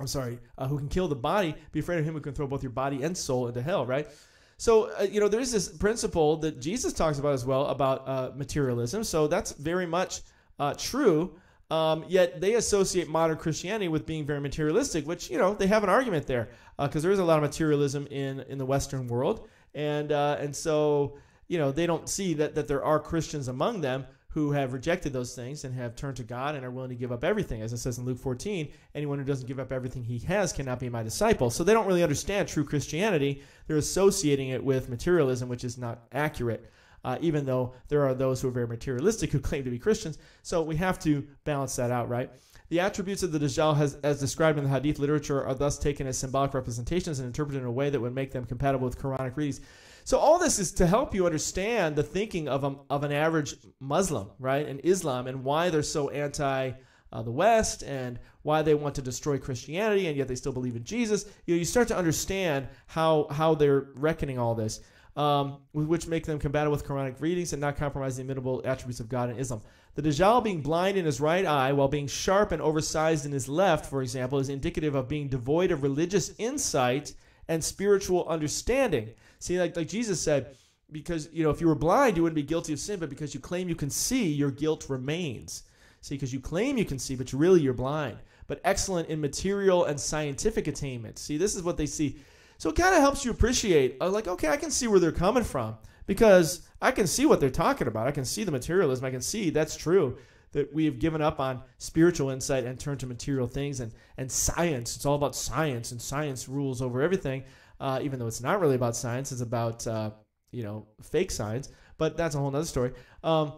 I'm sorry, uh, who can kill the body, be afraid of him who can throw both your body and soul into hell, right? So, uh, you know, there is this principle that Jesus talks about as well about uh, materialism. So that's very much uh, true, um, yet they associate modern Christianity with being very materialistic, which, you know, they have an argument there because uh, there is a lot of materialism in, in the Western world. And, uh, and so, you know, they don't see that, that there are Christians among them who have rejected those things and have turned to God and are willing to give up everything. As it says in Luke fourteen, anyone who doesn't give up everything he has cannot be my disciple. So they don't really understand true Christianity. They're associating it with materialism, which is not accurate, uh, even though there are those who are very materialistic who claim to be Christians. So we have to balance that out, right? The attributes of the Dajjal has, as described in the Hadith literature are thus taken as symbolic representations and interpreted in a way that would make them compatible with Quranic readings. So all this is to help you understand the thinking of, a, of an average Muslim, right, and Islam, and why they're so anti uh, the West, and why they want to destroy Christianity, and yet they still believe in Jesus. You know, you start to understand how, how they're reckoning all this, um, which make them compatible with Quranic readings and not compromise the immutable attributes of God in Islam. The Dajjal being blind in his right eye while being sharp and oversized in his left, for example, is indicative of being devoid of religious insight and spiritual understanding. See, like, like Jesus said, because, you know, if you were blind, you wouldn't be guilty of sin, but because you claim you can see, your guilt remains. See, because you claim you can see, but really you're blind. But excellent in material and scientific attainment. See, this is what they see. So it kind of helps you appreciate, uh, like, okay, I can see where they're coming from, because I can see what they're talking about. I can see the materialism. I can see that's true, that we have given up on spiritual insight and turned to material things and, and science. It's all about science, and science rules over everything, uh, even though it's not really about science. It's about, uh, you know, fake science, but that's a whole nother story. Um,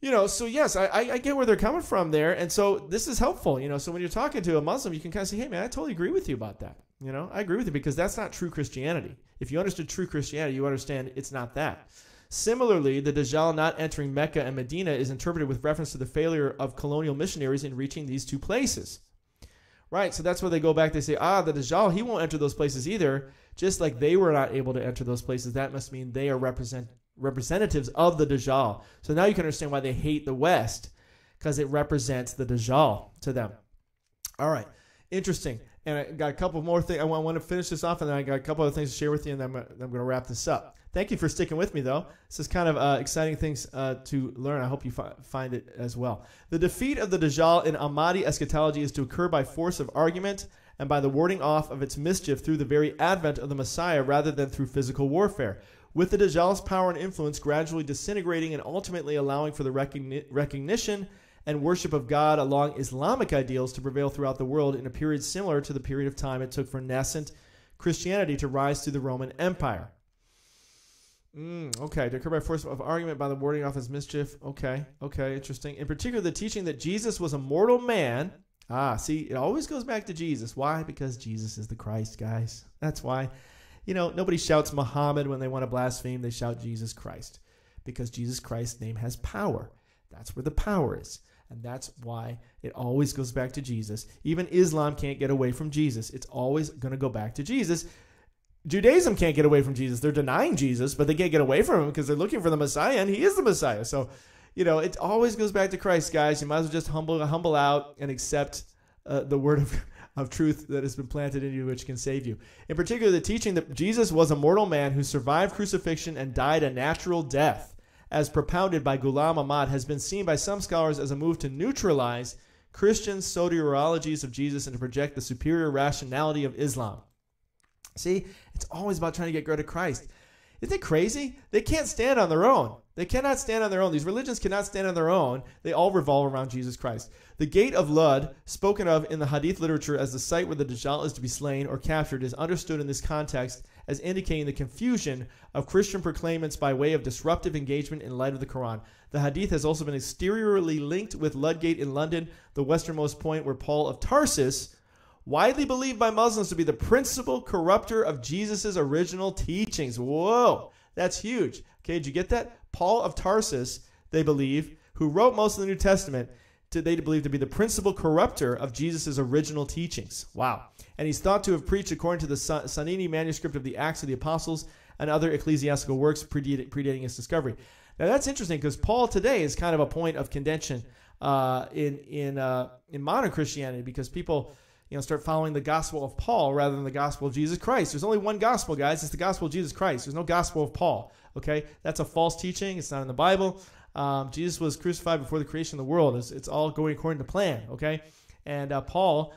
you know, so yes, I, I get where they're coming from there, and so this is helpful, you know. So when you're talking to a Muslim, you can kind of say, hey, man, I totally agree with you about that. You know, I agree with you because that's not true Christianity. If you understood true Christianity, you understand it's not that. Similarly, the Dajjal not entering Mecca and Medina is interpreted with reference to the failure of colonial missionaries in reaching these two places. Right, so that's where they go back. They say, ah, the Dajjal, he won't enter those places either. Just like they were not able to enter those places, that must mean they are represent representatives of the Dajjal. So now you can understand why they hate the West. because it represents the Dajjal to them. All right. Interesting. And I got a couple more things. I want to finish this off, and then I got a couple other things to share with you, and then I'm, I'm going to wrap this up. Thank you for sticking with me, though. This is kind of uh, exciting things uh, to learn. I hope you fi find it as well. The defeat of the Dajjal in Ahmadi eschatology is to occur by force of argument and by the warding off of its mischief through the very advent of the Messiah rather than through physical warfare. With the Dajjal's power and influence gradually disintegrating and ultimately allowing for the recogni recognition and worship of God along Islamic ideals to prevail throughout the world in a period similar to the period of time it took for nascent Christianity to rise through the Roman Empire. Mm, okay, to occur by force of argument by the warding off his mischief. Okay, okay, interesting. In particular, the teaching that Jesus was a mortal man. Ah, see, it always goes back to Jesus. Why? Because Jesus is the Christ, guys. That's why. You know, nobody shouts Muhammad when they want to blaspheme. They shout Jesus Christ because Jesus Christ's name has power. That's where the power is. And that's why it always goes back to Jesus. Even Islam can't get away from Jesus. It's always going to go back to Jesus. Judaism can't get away from Jesus. They're denying Jesus, but they can't get away from him because they're looking for the Messiah, and he is the Messiah. So, you know, it always goes back to Christ, guys. You might as well just humble humble out and accept uh, the word of, of truth that has been planted in you, which can save you. In particular, the teaching that Jesus was a mortal man who survived crucifixion and died a natural death, as propounded by Ghulam Ahmad, has been seen by some scholars as a move to neutralize Christian soteriologies of Jesus and to project the superior rationality of Islam. See, it's always about trying to get rid of Christ. Isn't it crazy? They can't stand on their own. They cannot stand on their own. These religions cannot stand on their own. They all revolve around Jesus Christ. The gate of Lod, spoken of in the Hadith literature as the site where the Dajjal is to be slain or captured, is understood in this context as indicating the confusion of Christian proclaimants by way of disruptive engagement in light of the Quran. The Hadith has also been exteriorly linked with Ludgate in London, the westernmost point where Paul of Tarsus, widely believed by Muslims to be the principal corrupter of Jesus' original teachings. Whoa, that's huge. Okay, did you get that? Paul of Tarsus, they believe, who wrote most of the New Testament, they believe to be the principal corrupter of Jesus' original teachings. Wow. And he's thought to have preached, according to the Sanini manuscript of the Acts of the Apostles and other ecclesiastical works predating his discovery. Now, that's interesting because Paul today is kind of a point of contention uh, in, in, uh, in modern Christianity because people... you know, start following the gospel of Paul rather than the gospel of Jesus Christ. There's only one gospel, guys. It's the gospel of Jesus Christ. There's no gospel of Paul, okay? That's a false teaching. It's not in the Bible. Um, Jesus was crucified before the creation of the world. It's, it's all going according to plan, okay? And uh, Paul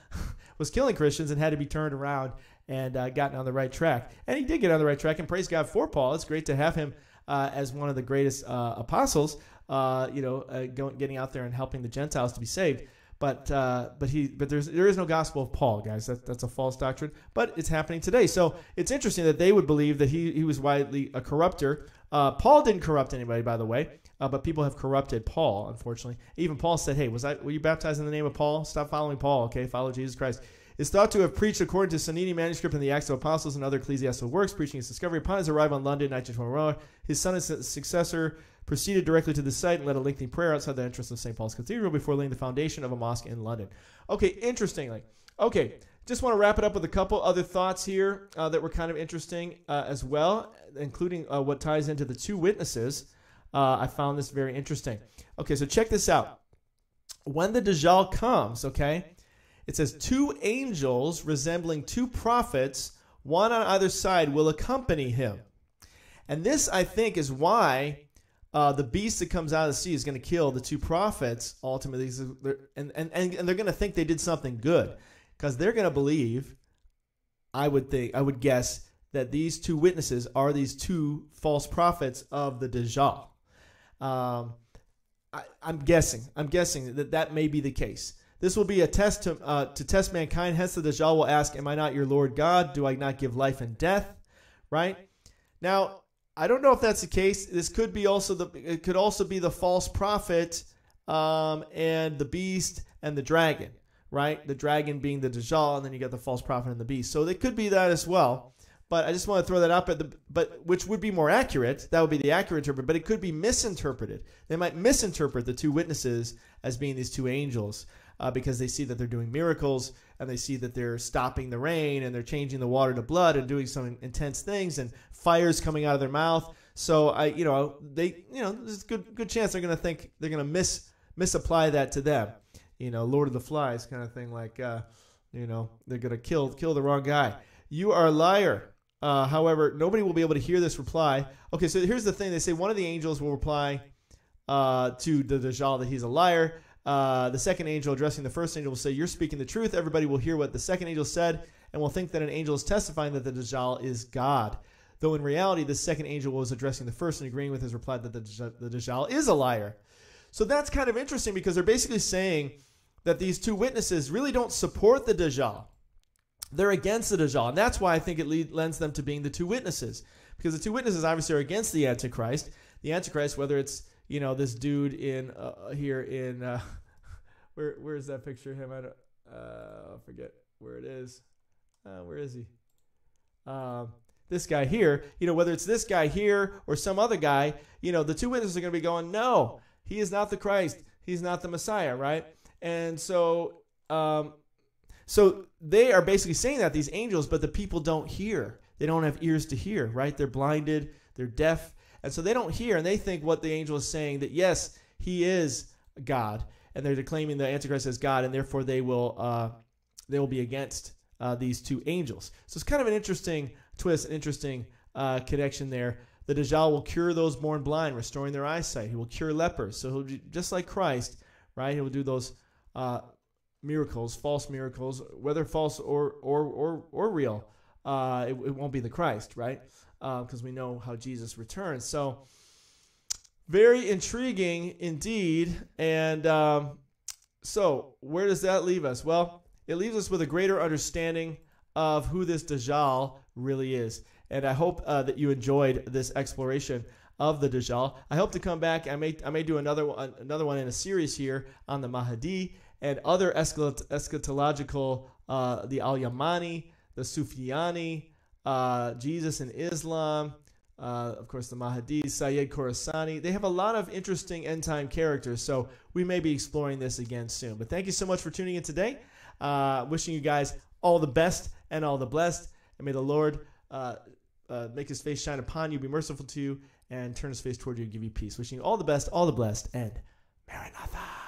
was killing Christians and had to be turned around and uh, gotten on the right track. And he did get on the right track, and praise God for Paul. It's great to have him uh, as one of the greatest uh, apostles, uh, you know, uh, going, getting out there and helping the Gentiles to be saved. But uh, but he but there's there is no gospel of Paul, guys. That, that's a false doctrine. But it's happening today. So it's interesting that they would believe that he he was widely a corrupter. Uh, Paul didn't corrupt anybody, by the way. Uh, but people have corrupted Paul, unfortunately. Even Paul said, "Hey, was I were you baptized in the name of Paul? Stop following Paul. Okay, follow Jesus Christ." Is thought to have preached according to Sanini manuscript in the Acts of Apostles and other ecclesiastical works, preaching his discovery. Upon his arrival in London in nineteen twenty-one, his son and successor proceeded directly to the site and led a lengthy prayer outside the entrance of Saint Paul's Cathedral before laying the foundation of a mosque in London. Okay, interestingly. Okay, just want to wrap it up with a couple other thoughts here uh, that were kind of interesting uh, as well, including uh, what ties into the two witnesses. Uh, I found this very interesting. Okay, so check this out. When the Dajjal comes, okay, it says, two angels resembling two prophets, one on either side, will accompany him. And this, I think, is why uh, the beast that comes out of the sea is going to kill the two prophets ultimately. And, and, and, and they're going to think they did something good because they're going to believe, I would think, I would guess, that these two witnesses are these two false prophets of the Dajjal. Um, I, I'm guessing. I'm guessing that that may be the case. This will be a test to, uh, to test mankind. Hence, the Dajjal will ask, am I not your Lord God? Do I not give life and death? Right? Now, I don't know if that's the case. This could be also the, it could also be the false prophet um, and the beast and the dragon, right? The dragon being the Dajjal, and then you got the false prophet and the beast. So it could be that as well. But I just want to throw that up at the, but which would be more accurate. That would be the accurate interpretation, but it could be misinterpreted. They might misinterpret the two witnesses as being these two angels. Uh, because they see that they're doing miracles and they see that they're stopping the rain and they're changing the water to blood and doing some intense things and fires coming out of their mouth. So I, you know, they, you know, there's a good good chance they're going to think they're going to mis misapply that to them. You know, Lord of the Flies kind of thing, like, uh, you know, they're going to kill kill the wrong guy. You are a liar. Uh, however, nobody will be able to hear this reply. Okay, so here's the thing. They say one of the angels will reply uh, to the Dajjal that he's a liar. Uh, the second angel addressing the first angel will say, you're speaking the truth. Everybody will hear what the second angel said and will think that an angel is testifying that the Dajjal is God. Though in reality, the second angel was addressing the first and agreeing with his reply that the Dajjal is a liar. So that's kind of interesting because they're basically saying that these two witnesses really don't support the Dajjal. They're against the Dajjal, and that's why I think it lead, lends them to being the two witnesses, because the two witnesses obviously are against the Antichrist. The Antichrist, whether it's, you know, this dude in uh, here in uh, where where is that picture of him? I don't uh, forget where it is. Uh, where is he? Um, this guy here. You know, whether it's this guy here or some other guy. You know, the two witnesses are going to be going, no, he is not the Christ. He's not the Messiah, right? And so. Um, So they are basically saying that, these angels, but the people don't hear. They don't have ears to hear, right? They're blinded, they're deaf, and so they don't hear, and they think what the angel is saying, that yes, he is God, and they're claiming the Antichrist as God, and therefore they will uh, they will be against uh, these two angels. So it's kind of an interesting twist, an interesting uh, connection there. The Dajjal will cure those born blind, restoring their eyesight. He will cure lepers, so he'll do, just like Christ, right? He will do those. Uh, Miracles, false miracles, whether false or or or, or real, uh, it, it won't be the Christ, right? Because uh, we know how Jesus returns. So very intriguing indeed. And um, so where does that leave us? Well, it leaves us with a greater understanding of who this Dajjal really is. And I hope uh, that you enjoyed this exploration of the Dajjal. I hope to come back. I may I may do another one, another one in a series here on the Mahdi and other eschatological, uh, the Al-Yamani, the Sufiani, uh, Jesus in Islam, uh, of course the Mahdi, Sayyid Khorasani. They have a lot of interesting end-time characters, so we may be exploring this again soon. But thank you so much for tuning in today. Uh, wishing you guys all the best and all the blessed. And may the Lord uh, uh, make his face shine upon you, be merciful to you, and turn his face toward you and give you peace. Wishing you all the best, all the blessed, and Maranatha.